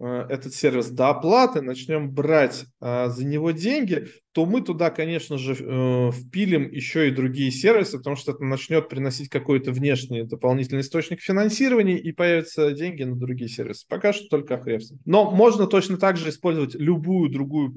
э, этот сервис до оплаты, начнем брать э, за него деньги, то мы туда, конечно же, э, впилим еще и другие сервисы, потому что это начнет приносить какой-то внешний дополнительный источник финансирования, и появятся деньги на другие сервисы. Пока что только Ahrefs. Но можно точно так же использовать любую другую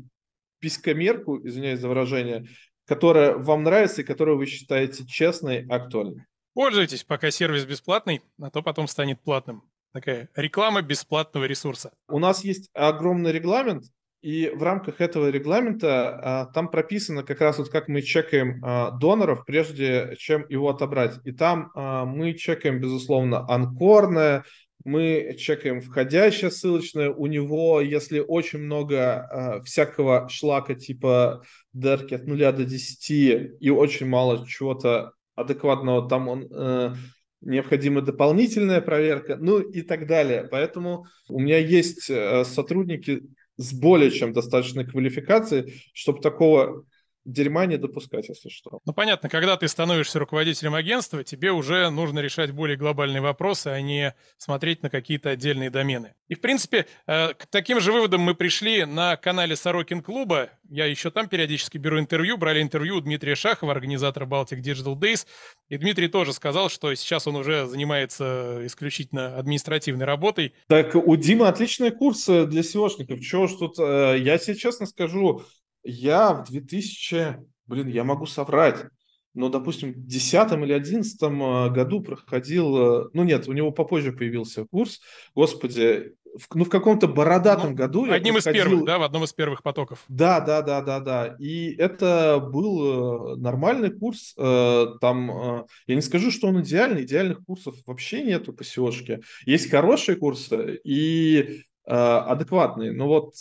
писькомерку, извиняюсь за выражение, которая вам нравится и которую вы считаете честной и актуальной. Пользуйтесь, пока сервис бесплатный, а то потом станет платным. Такая реклама бесплатного ресурса. У нас есть огромный регламент, и в рамках этого регламента а, там прописано как раз вот как мы чекаем а, доноров, прежде чем его отобрать. И там а, мы чекаем, безусловно, анкорное, мы чекаем входящее ссылочное. У него, если очень много а, всякого шлака типа дерки от нуля до десяти и очень мало чего-то адекватного, там он... А, необходима дополнительная проверка, ну и так далее. Поэтому у меня есть сотрудники с более чем достаточной квалификацией, чтобы такого дерьма не допускать, если что. Ну понятно, когда ты становишься руководителем агентства, тебе уже нужно решать более глобальные вопросы, а не смотреть на какие-то отдельные домены. И в принципе, к таким же выводам мы пришли на канале Сорокин Клуба. Я еще там периодически беру интервью, брали интервью у Дмитрия Шахова, организатора Baltic Digital Days. И Дмитрий тоже сказал, что сейчас он уже занимается исключительно административной работой. Так у Димы отличные курсы для сеошников. Чего ж тут, я тебе честно скажу, я в двухтысячном, блин, я могу соврать, но, допустим, в две тысячи десятом или две тысячи одиннадцатом году проходил, ну нет, у него попозже появился курс, господи, в, ну в каком-то бородатом ну, году. Одним я проходил... из первых, да, в одном из первых потоков. Да, да, да, да, да, и это был нормальный курс, там, я не скажу, что он идеальный, идеальных курсов вообще нету по сеошке, есть хорошие курсы, и... адекватный. Но вот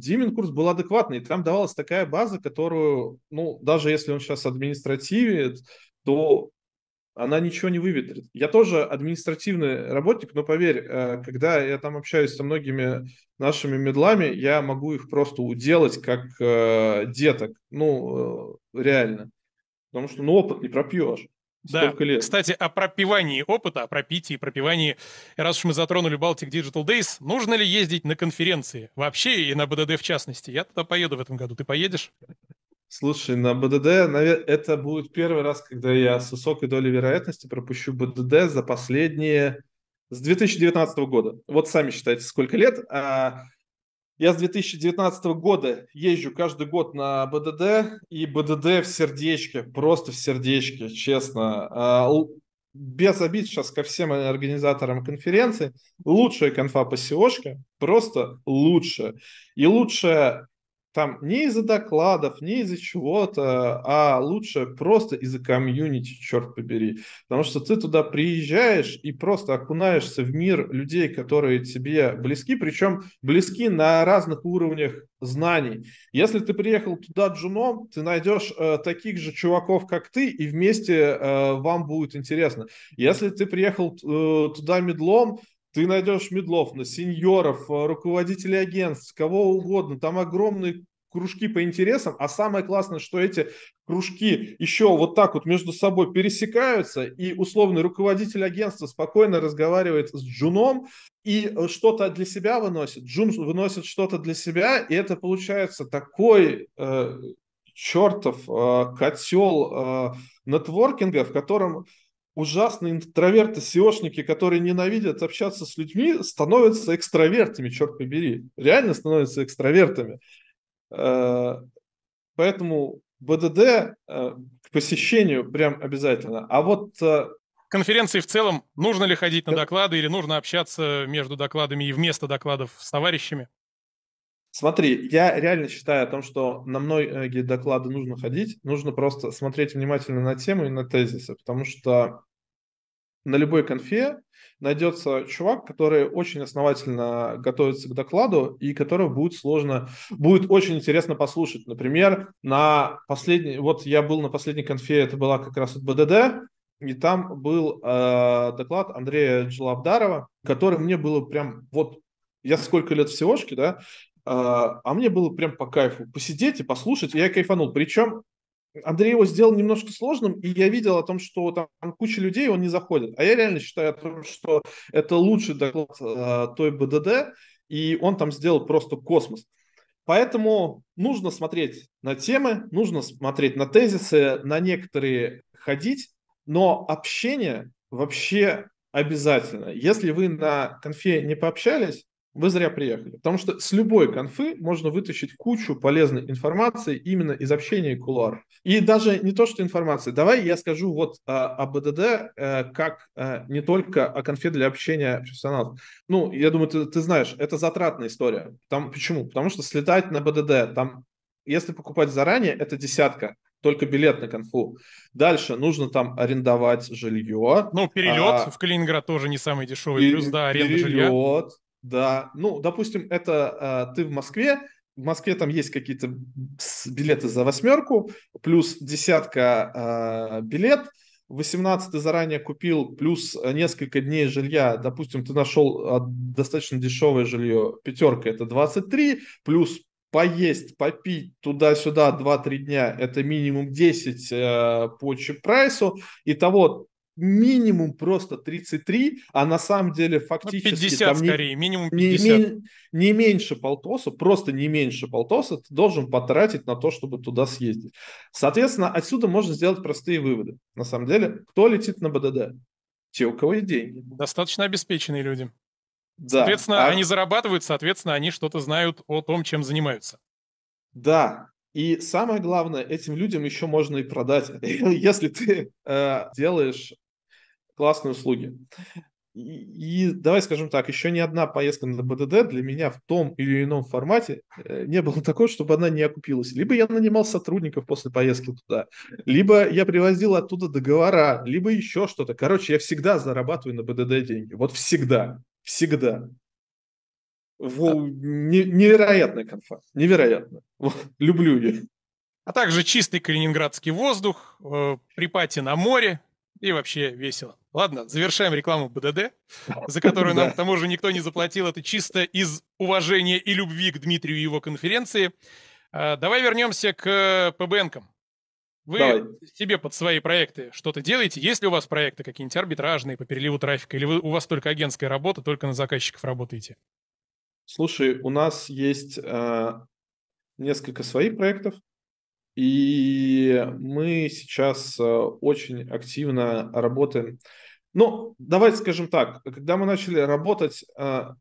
Димин курс был адекватный, и там давалась такая база, которую, ну, даже если он сейчас административит, то она ничего не выветрит. Я тоже административный работник, но поверь, когда я там общаюсь со многими нашими медлами, я могу их просто уделать как деток. Ну, реально. Потому что, ну, опыт не пропьешь. Да, кстати, о пропивании опыта, о пропитии, пропивании. Раз уж мы затронули Baltic Digital Days, нужно ли ездить на конференции вообще и на БДД в частности? Я туда поеду в этом году. Ты поедешь? Слушай, на БДД это будет первый раз, когда я с высокой долей вероятности пропущу БДД за последние... с две тысячи девятнадцатого года. Вот сами считайте, сколько лет. Я с две тысячи девятнадцатого года езжу каждый год на БДД, и БДД в сердечке, просто в сердечке, честно. Без обид сейчас ко всем организаторам конференции. Лучшая конфа по сеошке, просто лучшая. И лучшая там не из-за докладов, не из-за чего-то, а лучшая просто из-за комьюнити, черт побери. Потому что ты туда приезжаешь и просто окунаешься в мир людей, которые тебе близки, причем близки на разных уровнях знаний. Если ты приехал туда джуном, ты найдешь э, таких же чуваков, как ты, и вместе э, вам будет интересно. Если ты приехал э, туда медлом, ты найдешь медлов, на сеньоров, руководителей агентств, кого угодно. Там огромные кружки по интересам. А самое классное, что эти кружки еще вот так вот между собой пересекаются, и условный руководитель агентства спокойно разговаривает с джуном и что-то для себя выносит. Джун выносит что-то для себя, и это получается такой... Э, чертов э, котел э, нетворкинга, в котором ужасные интроверты, сеошники, которые ненавидят общаться с людьми, становятся экстравертами, черт побери. Реально становятся экстравертами. Э, поэтому БДД э, к посещению прям обязательно. А вот... Э, Конференции в целом, нужно ли ходить на доклады или нужно общаться между докладами и вместо докладов с товарищами? Смотри, я реально считаю о том, что на многие доклады нужно ходить, нужно просто смотреть внимательно на тему и на тезисы, потому что на любой конфе найдется чувак, который очень основательно готовится к докладу и которого будет сложно, будет очень интересно послушать. Например, на последней, вот я был на последней конфе, это была как раз от БДД, и там был э, доклад Андрея Джилабдарова, который мне было прям, вот, я сколько лет в сеошке, да, э, а мне было прям по кайфу посидеть и послушать, и я кайфанул. Причем Андрей его сделал немножко сложным, и я видел о том, что там, там куча людей, он не заходит. А я реально считаю о том, что это лучший доклад э, той БДД, и он там сделал просто космос. Поэтому нужно смотреть на темы, нужно смотреть на тезисы, на некоторые ходить. Но общение вообще обязательно. Если вы на конфе не пообщались, вы зря приехали. Потому что с любой конфы можно вытащить кучу полезной информации именно из общения и кулуаров. И даже не то, что информации. Давай я скажу вот а, о БДД, а, как а, не только о конфе для общения профессионалов. Ну, я думаю, ты, ты знаешь, это затратная история. Там, почему? Потому что слетать на БДД, там, если покупать заранее, это десятка. Только билет на конфу. Дальше нужно там арендовать жилье. Ну, перелет а, в Калининград тоже не самый дешевый. Пере- плюс, да, аренда перелет, жилья. Перелет, да. Ну, допустим, это а, ты в Москве. В Москве там есть какие-то билеты за восьмерку. Плюс десятка а, билет. восемнадцать ты заранее купил. Плюс несколько дней жилья. Допустим, ты нашел достаточно дешевое жилье. Пятерка – это двадцать три. Плюс... Поесть, попить туда-сюда два-три дня, это минимум десять э, по чип-прайсу. Итого минимум просто тридцать три, а на самом деле фактически... Ну, пятьдесят там не, скорее, минимум пятьдесят. Не, не меньше полтоса, просто не меньше полтоса ты должен потратить на то, чтобы туда съездить. Соответственно, отсюда можно сделать простые выводы. На самом деле, кто летит на БДД? Те, у кого есть деньги. Достаточно обеспеченные люди. Соответственно, да, они а... зарабатывают, соответственно, они что-то знают о том, чем занимаются. Да, и самое главное, этим людям еще можно и продать, если ты э, делаешь классные услуги. И, и давай скажем так, еще ни одна поездка на БДД для меня в том или ином формате э, не было такого, чтобы она не окупилась. Либо я нанимал сотрудников после поездки туда, либо я привозил оттуда договора, либо еще что-то. Короче, я всегда зарабатываю на БДД деньги, вот всегда. Всегда. Во, невероятная конфа. Невероятно. Вот, люблю ее. А также чистый калининградский воздух, э, припати на море и вообще весело. Ладно, завершаем рекламу БДД, за которую нам, к тому же, никто не заплатил. Это чисто из уважения и любви к Дмитрию и его конференции. Э, давай вернемся к ПБНкам. Вы Давай. себе под свои проекты что-то делаете? Есть ли у вас проекты какие-нибудь арбитражные по переливу трафика? Или вы, у вас только агентская работа, только на заказчиков работаете? Слушай, у нас есть э, несколько своих проектов. И мы сейчас э, очень активно работаем. Ну, давайте скажем так. Когда мы начали работать... Э,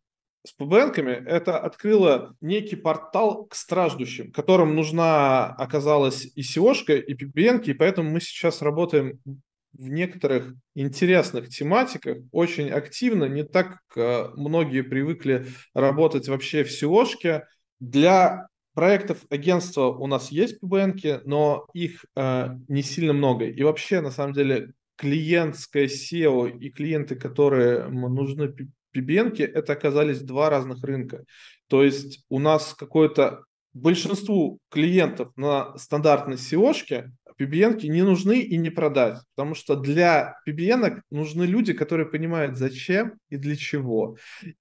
с ПБНками, это открыло некий портал к страждущим, которым нужна оказалась и сеошка, и ПБНки, и поэтому мы сейчас работаем в некоторых интересных тематиках очень активно, не так как многие привыкли работать вообще в сеошке. Для проектов агентства у нас есть ПБНки, но их э, не сильно много. И вообще, на самом деле, клиентское сео и клиенты, которые нужны ПБНки, это оказались два разных рынка. То есть у нас какое-то большинству клиентов на стандартной сеошке ПБНки не нужны и не продать, потому что для ПБНок нужны люди, которые понимают, зачем и для чего.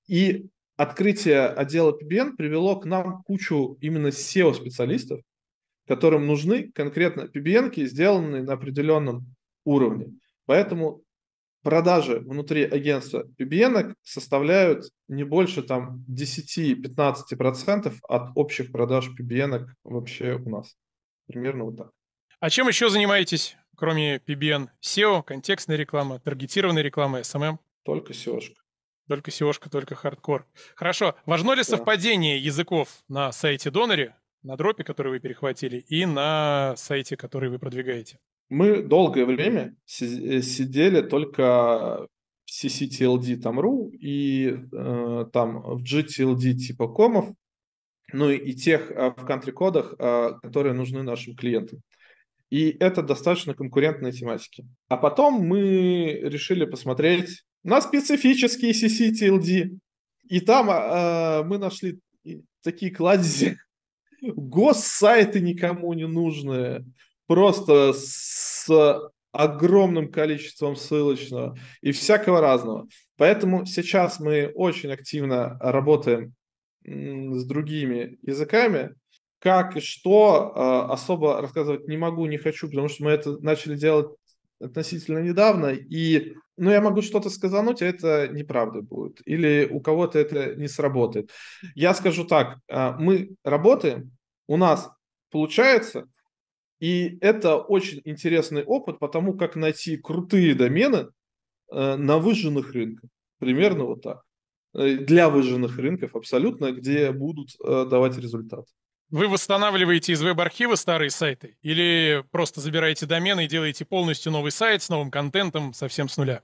И открытие отдела ПБН привело к нам кучу именно сео-специалистов, которым нужны конкретно ПБНки, сделанные на определенном уровне. Поэтому продажи внутри агентства ПБНок составляют не больше там десять-пятнадцать процентов от общих продаж ПБНок вообще у нас. Примерно вот так. А чем еще занимаетесь, кроме пи би эн? сео, контекстная реклама, таргетированная реклама, эс эм эм? Только сеошка. Только сеошка, только хардкор. Хорошо. Важно ли да. совпадение языков на сайте доноре, на дропе, который вы перехватили, и на сайте, который вы продвигаете? Мы долгое время сидели только в си си ти эл ди точка ру и э, там в джи ти эл ди типа комов, ну и тех э, в кантри-кодах, э, которые нужны нашим клиентам. И это достаточно конкурентные тематики. А потом мы решили посмотреть на специфические си си ти эл ди. И там э, мы нашли такие кладези. Госсайты никому не нужны. Просто с огромным количеством ссылочного и всякого разного. Поэтому сейчас мы очень активно работаем с другими языками. Как и что, особо рассказывать не могу, не хочу, потому что мы это начали делать относительно недавно. И, ну, я могу что-то сказануть, а это неправда будет. Или у кого-то это не сработает. Я скажу так, мы работаем, у нас получается... И это очень интересный опыт, потому как найти крутые домены на выжженных рынках. Примерно вот так. Для выжженных рынков абсолютно, где будут давать результат. Вы восстанавливаете из веб-архива старые сайты? Или просто забираете домены и делаете полностью новый сайт с новым контентом совсем с нуля?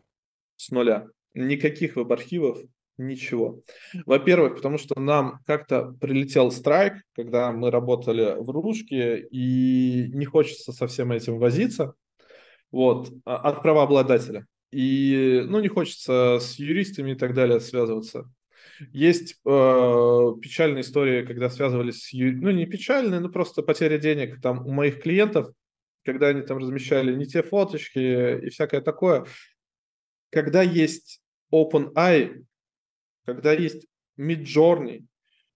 С нуля. Никаких веб-архивов, ничего. Во-первых, потому что нам как-то прилетел страйк, когда мы работали в Рушке, и не хочется со всем этим возиться, вот, от правообладателя. И, ну, не хочется с юристами и так далее связываться. Есть э, печальные истории, когда связывались с юристами, ну, не печальные, но просто потеря денег там у моих клиентов, когда они там размещали не те фоточки и всякое такое. Когда есть OpenAI, когда есть Midjourney,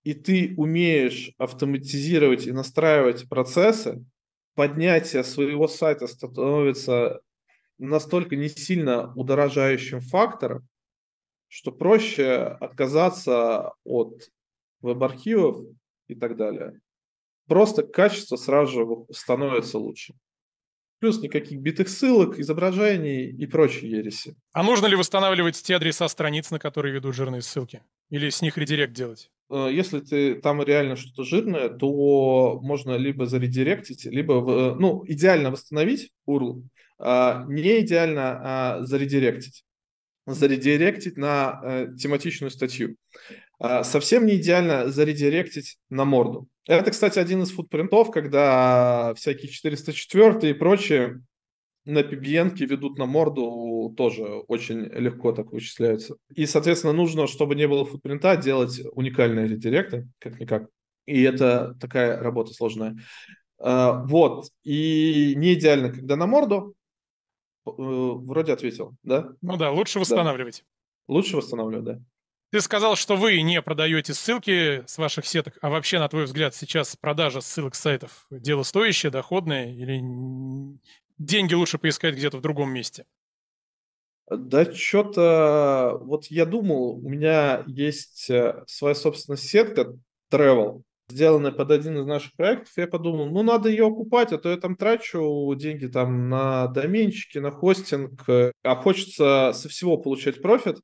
и ты умеешь автоматизировать и настраивать процессы, поднятие своего сайта становится настолько не сильно удорожающим фактором, что проще отказаться от веб-архивов и так далее. Просто качество сразу же становится лучше. Плюс никаких битых ссылок, изображений и прочей ереси. А нужно ли восстанавливать те адреса страниц, на которые ведут жирные ссылки? Или с них редирект делать? Если ты там реально что-то жирное, то можно либо заредиректить, либо, ну, идеально восстановить ю ар эл, а не идеально а заредиректить. Заредиректить на тематичную статью. Совсем не идеально заредиректить на морду. Это, кстати, один из футпринтов, когда всякие четыреста четыре и прочие на пи би эн-ке ведут на морду, тоже очень легко так вычисляются. И, соответственно, нужно, чтобы не было футпринта, делать уникальные редиректы, как-никак. И это такая работа сложная. Вот. И не идеально, когда на морду. Вроде ответил, да? Ну да, лучше восстанавливать. Да. Лучше восстанавливать, да. Ты сказал, что вы не продаете ссылки с ваших сеток, а вообще, на твой взгляд, сейчас продажа ссылок с сайтов дело стоящее, доходное, или деньги лучше поискать где-то в другом месте? Да что-то... Вот я думал, у меня есть своя собственная сетка Travel, сделанная под один из наших проектов. Я подумал, ну надо ее окупать, а то я там трачу деньги там на доменчики, на хостинг, а хочется со всего получать профит.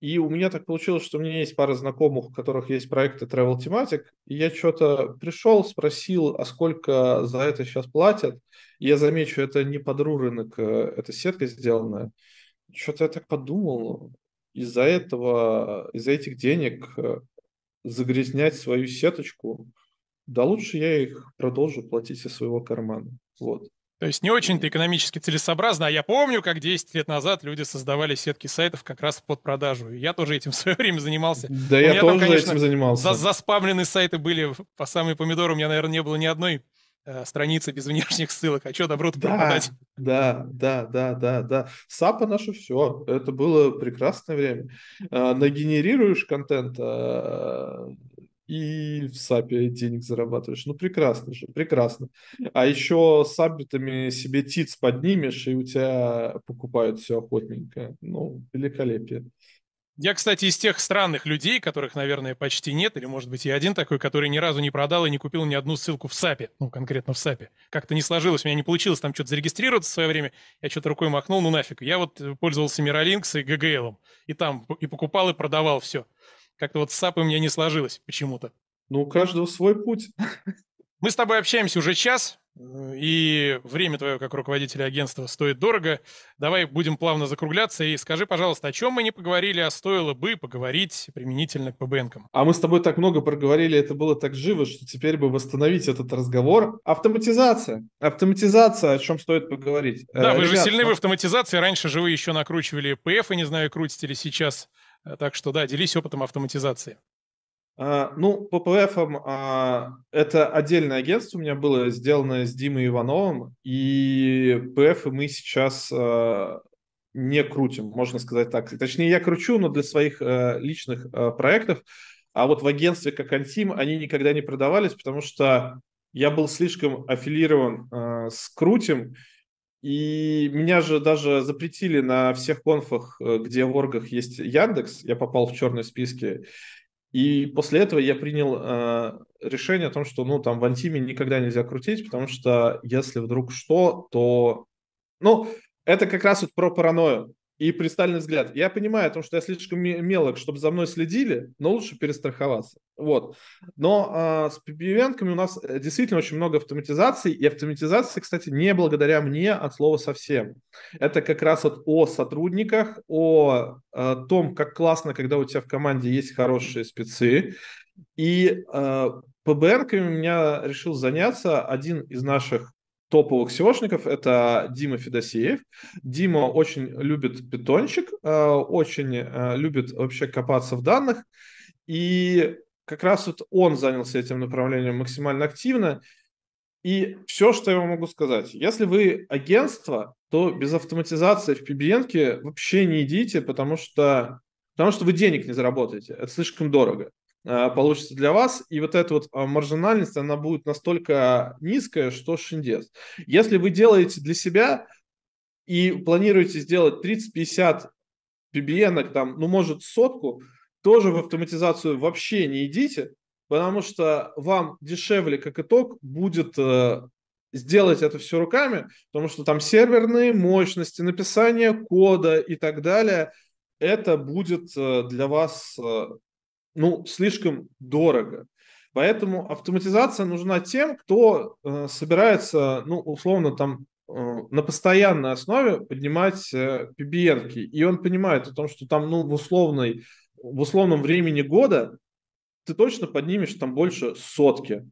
И у меня так получилось, что у меня есть пара знакомых, у которых есть проекты Travel Thematic, и я что-то пришел, спросил, а сколько за это сейчас платят. И я замечу, это не под рынок, это сетка сделанная. Что-то я так подумал, из-за этого, из-за этих денег загрязнять свою сеточку, да лучше я их продолжу платить из своего кармана. Вот. То есть не очень-то экономически целесообразно, а я помню, как десять лет назад люди создавали сетки сайтов как раз под продажу. И я тоже этим в свое время занимался. Да, у я тоже там, конечно, этим занимался. За заспамленные сайты были по самые помидоры. У меня, наверное, не было ни одной э, страницы без внешних ссылок. А что добро-то да, пропадать? Да, да, да, да, да. Сапа наше все. Это было прекрасное время. Э, нагенерируешь контент... Э, и в сапе денег зарабатываешь. Ну, прекрасно же, прекрасно. А еще с саббитами себе тиц поднимешь, и у тебя покупают все охотненько. Ну, великолепие. Я, кстати, из тех странных людей, которых, наверное, почти нет, или, может быть, я один такой, который ни разу не продал и не купил ни одну ссылку в сапе, ну, конкретно в сапе. Как-то не сложилось, у меня не получилось там что-то зарегистрироваться в свое время, я что-то рукой махнул, ну нафиг. Я вот пользовался Миралинкс и джи джи эл'ом, и там и покупал, и продавал все. Как-то вот с сапой у меня не сложилось почему-то. Ну, у каждого свой путь. Мы с тобой общаемся уже час, и время твое как руководителя агентства стоит дорого. Давай будем плавно закругляться и скажи, пожалуйста, о чем мы не поговорили, а стоило бы поговорить применительно к ПБНкам. А мы с тобой так много проговорили, это было так живо, что теперь бы восстановить этот разговор. Автоматизация. Автоматизация, о чем стоит поговорить. Да, э, вы ребят, же сильны но... в автоматизации. Раньше же вы еще накручивали пэ эф, и не знаю, крутите ли сейчас. Так что да, делись опытом автоматизации. Uh, ну, по пэ эф-ам uh, это отдельное агентство у меня было, сделано с Димой Ивановым, и пэ эф-ы мы сейчас uh, не крутим, можно сказать так. Точнее, я кручу, но для своих uh, личных uh, проектов, а вот в агентстве как Антим они никогда не продавались, потому что я был слишком аффилирован uh, с крутим, и меня же даже запретили на всех конфах, где в оргах есть Яндекс, я попал в черные списки. И после этого я принял э, решение о том, что ну, там в Антиме никогда нельзя крутить, потому что если вдруг что, то... Ну, это как раз вот про паранойю и пристальный взгляд. Я понимаю о том, что я слишком мелок, чтобы за мной следили, но лучше перестраховаться. Вот. Но э, с пэ пэ эм-ками у нас действительно очень много автоматизаций. И автоматизации, кстати, не благодаря мне от слова совсем. Это как раз вот о сотрудниках, о, о том, как классно, когда у тебя в команде есть хорошие спецы. И э, пэ бэ эн-ками у меня решил заняться один из наших топовых сеошников, это Дима Федосеев. Дима очень любит питончик, э, очень э, любит вообще копаться в данных. И как раз вот он занялся этим направлением максимально активно. И все, что я вам могу сказать. Если вы агентство, то без автоматизации в пэ бэ эн-ке вообще не идите, потому что, потому что вы денег не заработаете. Это слишком дорого э, получится для вас. И вот эта вот маржинальность, она будет настолько низкая, что шиндец. Если вы делаете для себя и планируете сделать тридцать-пятьдесят пэ бэ эн-ок, там, ну, может, сотку, тоже в автоматизацию вообще не идите, потому что вам дешевле, как итог, будет э, сделать это все руками, потому что там серверные мощности, написание кода и так далее, это будет э, для вас э, ну, слишком дорого. Поэтому автоматизация нужна тем, кто э, собирается, ну, условно, там, на постоянной основе поднимать пэ бэ эн-ки. И он понимает о том, что там, ну, в, условной, в условном времени года ты точно поднимешь там больше сотки,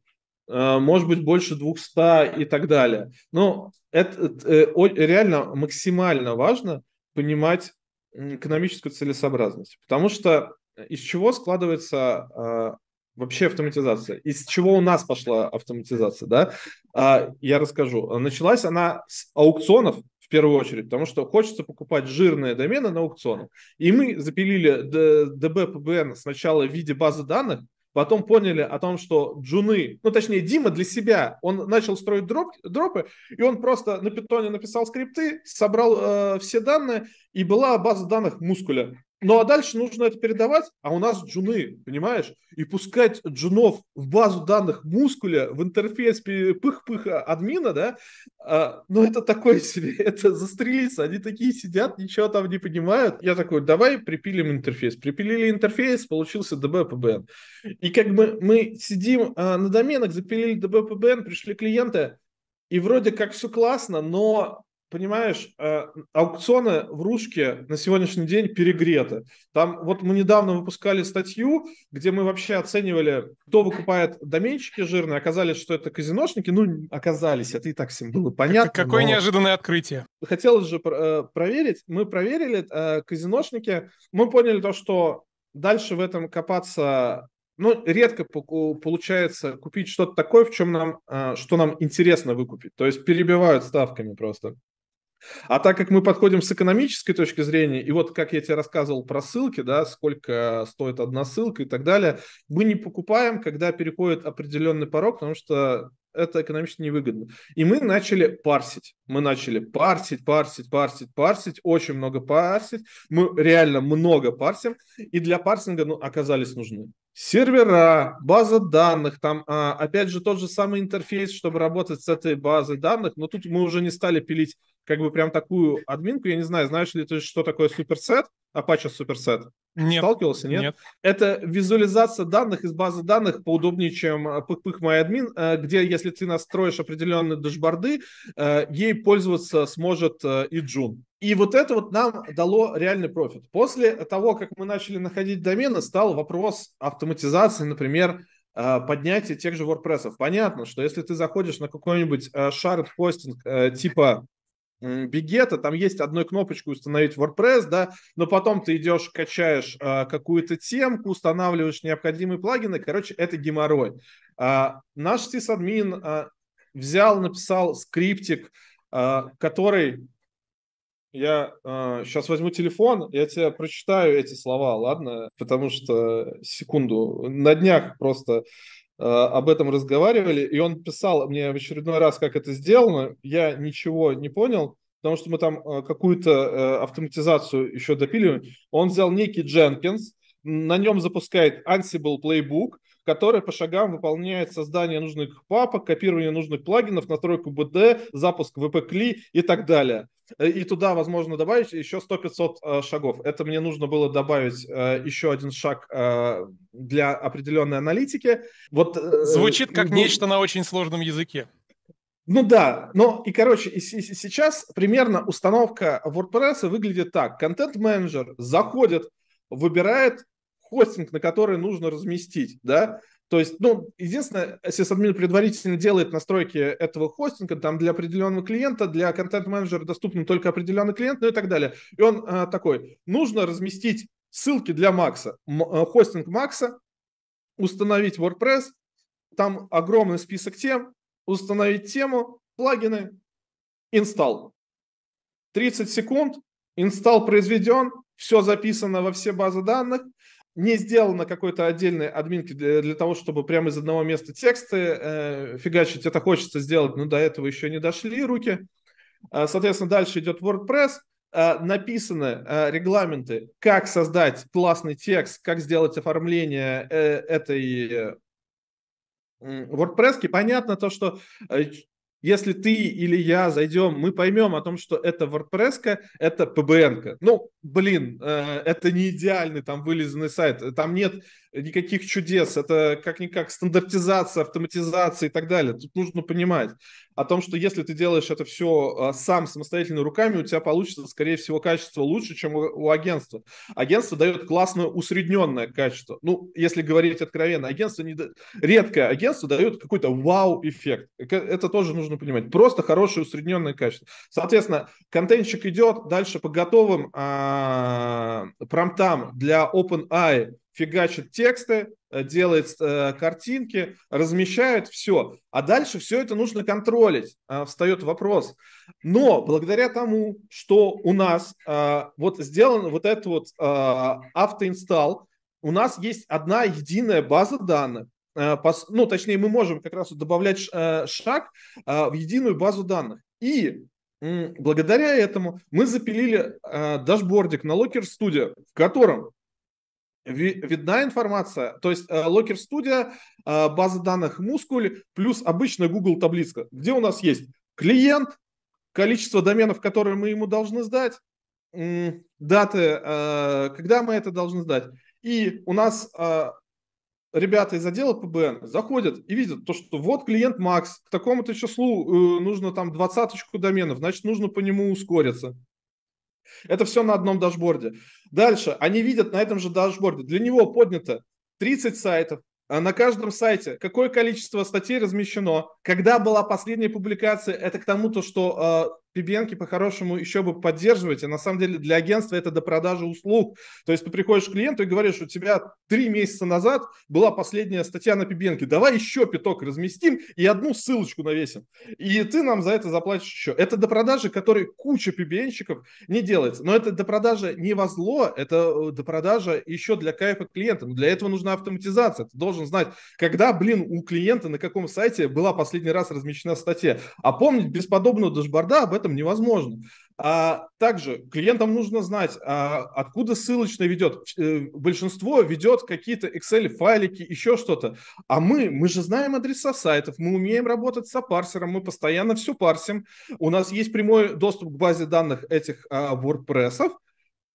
может быть, больше двухсот и так далее. Но это, это реально максимально важно понимать экономическую целесообразность. Потому что из чего складывается вообще автоматизация. Из чего у нас пошла автоматизация, да? А, я расскажу. Началась она с аукционов в первую очередь, потому что хочется покупать жирные домены на аукционах. И мы запилили дэ бэ пэ бэ эн сначала в виде базы данных, потом поняли о том, что джуны, ну точнее Дима для себя, он начал строить дроп, дропы, и он просто на питоне написал скрипты, собрал э, все данные, и была база данных мускуля. Ну, а дальше нужно это передавать, а у нас джуны, понимаешь? И пускать джунов в базу данных мускуля, в интерфейс пых-пыха админа, да? А, ну, это такое себе, это застрелиться. Они такие сидят, ничего там не понимают. Я такой, давай припилим интерфейс. Припилили интерфейс, получился дэ бэ пэ бэ эн. И как бы мы сидим а, на доменах, запилили дэ бэ пэ бэ эн, пришли клиенты, и вроде как все классно, но... Понимаешь, аукционы в Рушке на сегодняшний день перегреты. Там вот мы недавно выпускали статью, где мы вообще оценивали, кто выкупает доменчики жирные. Оказалось, что это казиношники. Ну, оказались, это и так всем было понятно. Какое но... неожиданное открытие. Хотелось же проверить. Мы проверили казиношники. Мы поняли то, что дальше в этом копаться... Ну, редко получается купить что-то такое, в чем нам, что нам интересно выкупить. То есть перебивают ставками просто. А так как мы подходим с экономической точки зрения, и вот как я тебе рассказывал про ссылки, да, сколько стоит одна ссылка и так далее, мы не покупаем, когда переходит определенный порог, потому что это экономически невыгодно. И мы начали парсить. Мы начали парсить, парсить, парсить, парсить. Очень много парсить. Мы реально много парсим. И для парсинга ну, оказались нужны сервера, база данных, там, а, опять же, тот же самый интерфейс, чтобы работать с этой базой данных. Но тут мы уже не стали пилить как бы прям такую админку. Я не знаю, знаешь ли ты, что такое суперсет? Apache суперсет? Нет. Сталкивался? Нет? Нет. Это визуализация данных из базы данных поудобнее, чем PyPyMyAdmin, где, если ты настроишь определенные дашборды, ей пользоваться сможет и Джун. И вот это вот нам дало реальный профит. После того, как мы начали находить домены, стал вопрос автоматизации, например, поднятия тех же WordPress. Понятно, что если ты заходишь на какой-нибудь shared хостинг типа Бигета, там есть одной кнопочкой установить WordPress, да, но потом ты идешь, качаешь а, какую-то темку, устанавливаешь необходимые плагины, короче, это геморрой. А, наш сисадмин а, взял, написал скриптик, а, который, я а, сейчас возьму телефон, я тебе прочитаю эти слова, ладно, потому что, секунду, на днях просто об этом разговаривали, и он писал мне в очередной раз, как это сделано. Я ничего не понял, потому что мы там какую-то автоматизацию еще допиливаем. Он взял некий Jenkins, на нем запускает Ansible Playbook, который по шагам выполняет создание нужных папок, копирование нужных плагинов, настройку би ди, запуск ви пи-кли и так далее. И туда, возможно, добавить еще сто-пятьсот шагов. Это мне нужно было добавить еще один шаг для определенной аналитики. Вот, звучит как ну, нечто на очень сложном языке. Ну да, но и, короче, и, и сейчас примерно установка WordPress выглядит так. Контент-менеджер заходит, выбирает хостинг, на который нужно разместить, да. То есть, ну, единственное, сисадмин предварительно делает настройки этого хостинга, там, для определенного клиента, для контент-менеджера доступен только определенный клиент, ну и так далее. И он а, такой, нужно разместить ссылки для Макса, хостинг Макса, установить WordPress, там огромный список тем, установить тему, плагины, install. тридцать секунд, install произведен, все записано во все базы данных, не сделано какой-то отдельной админки для, для того, чтобы прямо из одного места тексты э, фигачить. Это хочется сделать, но до этого еще не дошли руки. Соответственно, дальше идет WordPress. Э, написаны э, регламенты, как создать классный текст, как сделать оформление э, этой э, WordPress-ки. Понятно то, что э, если ты или я зайдем, мы поймем о том, что это WordPress-ка, это пи би эн-ка. Ну, блин, это не идеальный там вылизанный сайт, там нет никаких чудес, это как-никак стандартизация, автоматизация и так далее. Тут нужно понимать о том, что если ты делаешь это все сам, самостоятельно, руками, у тебя получится, скорее всего, качество лучше, чем у агентства. Агентство дает классное усредненное качество. Ну, если говорить откровенно, агентство не... редкое агентство дает какой-то вау-эффект. Это тоже нужно понимать. Просто хорошее усредненное качество. Соответственно, контентчик идет дальше по готовым а... промптам для OpenAI, фигачит тексты, делает э, картинки, размещает все. А дальше все это нужно контролить, э, встает вопрос. Но благодаря тому, что у нас э, вот сделан вот этот вот э, автоинсталл, у нас есть одна единая база данных. Э, по, ну, точнее, мы можем как раз вот добавлять э, шаг э, в единую базу данных. И э, благодаря этому мы запилили э, дашбордик на Locker Studio, в котором видна информация, то есть Locker Studio, база данных Muscle, плюс обычная Google табличка, где у нас есть клиент, количество доменов, которые мы ему должны сдать, даты, когда мы это должны сдать. И у нас ребята из отдела пи би эн заходят и видят, то, что вот клиент Макс, к такому-то числу нужно там двадцаточку доменов, значит, нужно по нему ускориться. Это все на одном дашборде. Дальше они видят на этом же дашборде. Для него поднято тридцать сайтов. А на каждом сайте какое количество статей размещено. Когда была последняя публикация, это к тому, то, что пи би эн-ки по-хорошему еще бы поддерживаете. На самом деле для агентства это до продажи услуг. То есть ты приходишь к клиенту и говоришь, у тебя три месяца назад была последняя статья на пи би эн-ке, давай еще пяток разместим и одну ссылочку навесим. И ты нам за это заплатишь еще. Это до продажи, которой куча пи би эн-щиков не делается. Но это до продажи не во зло, это до продажи еще для кайфа клиента. Но для этого нужна автоматизация. Ты должен знать, когда, блин, у клиента на каком сайте была последний раз размещена статья. А помнить без подобного дашборда об этом невозможно. А также клиентам нужно знать, а откуда ссылочная ведет. Большинство ведет какие-то Excel-файлики, еще что-то. А мы, мы же знаем адреса сайтов, мы умеем работать с парсером, мы постоянно все парсим. У нас есть прямой доступ к базе данных этих а, WordPress-ов.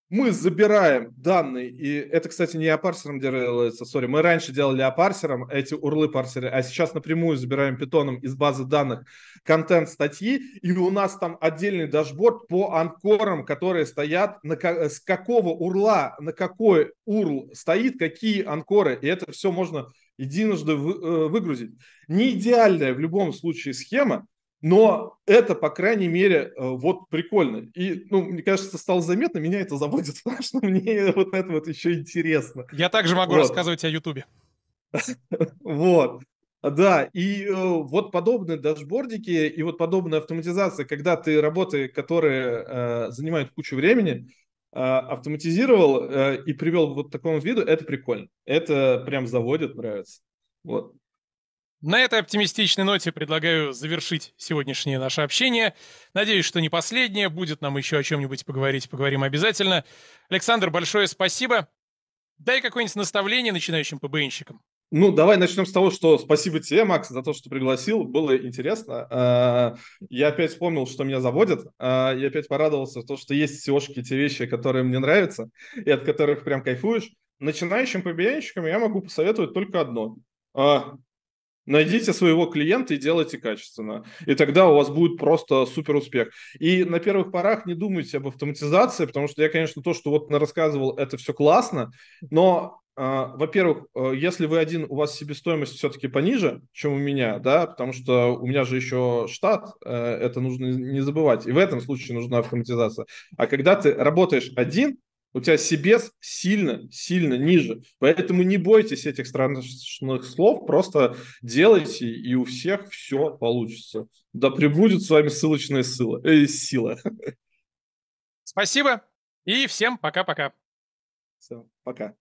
Мы забираем данные, и это, кстати, не апарсером делается, сори, мы раньше делали апарсером, эти урлы парсеры, а сейчас напрямую забираем питоном из базы данных контент статьи, и у нас там отдельный дашборд по анкорам, которые стоят, на, с какого урла, на какой урл стоит, какие анкоры, и это все можно единожды вы, выгрузить. Не идеальная в любом случае схема, но это, по крайней мере, вот прикольно. И, ну, мне кажется, стало заметно, меня это заводит, потому что мне вот это вот еще интересно. Я также могу вот рассказывать о Ютубе. Вот. Да, и э, вот подобные дашбордики и вот подобная автоматизация, когда ты работы, которые э, занимают кучу времени, э, автоматизировал э, и привел вот к такому виду, это прикольно. Это прям заводит, нравится. Вот. На этой оптимистичной ноте предлагаю завершить сегодняшнее наше общение. Надеюсь, что не последнее. Будет нам еще о чем-нибудь поговорить. Поговорим обязательно. Александр, большое спасибо. Дай какое-нибудь наставление начинающим ПБНщикам. Ну, давай начнем с того, что спасибо тебе, Макс, за то, что пригласил. Было интересно. Я опять вспомнил, что меня заводит. Я опять порадовался, что есть сеошки, те вещи, которые мне нравятся, и от которых прям кайфуешь. Начинающим ПБНщикам я могу посоветовать только одно. Найдите своего клиента и делайте качественно. И тогда у вас будет просто супер успех. И на первых порах не думайте об автоматизации, потому что я, конечно, то, что вот рассказывал, это все классно, но, э, во-первых, э, если вы один, у вас себестоимость все-таки пониже, чем у меня, да, потому что у меня же еще штат, э, это нужно не забывать. И в этом случае нужна автоматизация. А когда ты работаешь один, у тебя себес сильно, сильно ниже. Поэтому не бойтесь этих страшных слов, просто делайте, и у всех все получится. Да пребудет с вами ссылочная сила, э, сила. Спасибо, и всем пока-пока. Все, пока.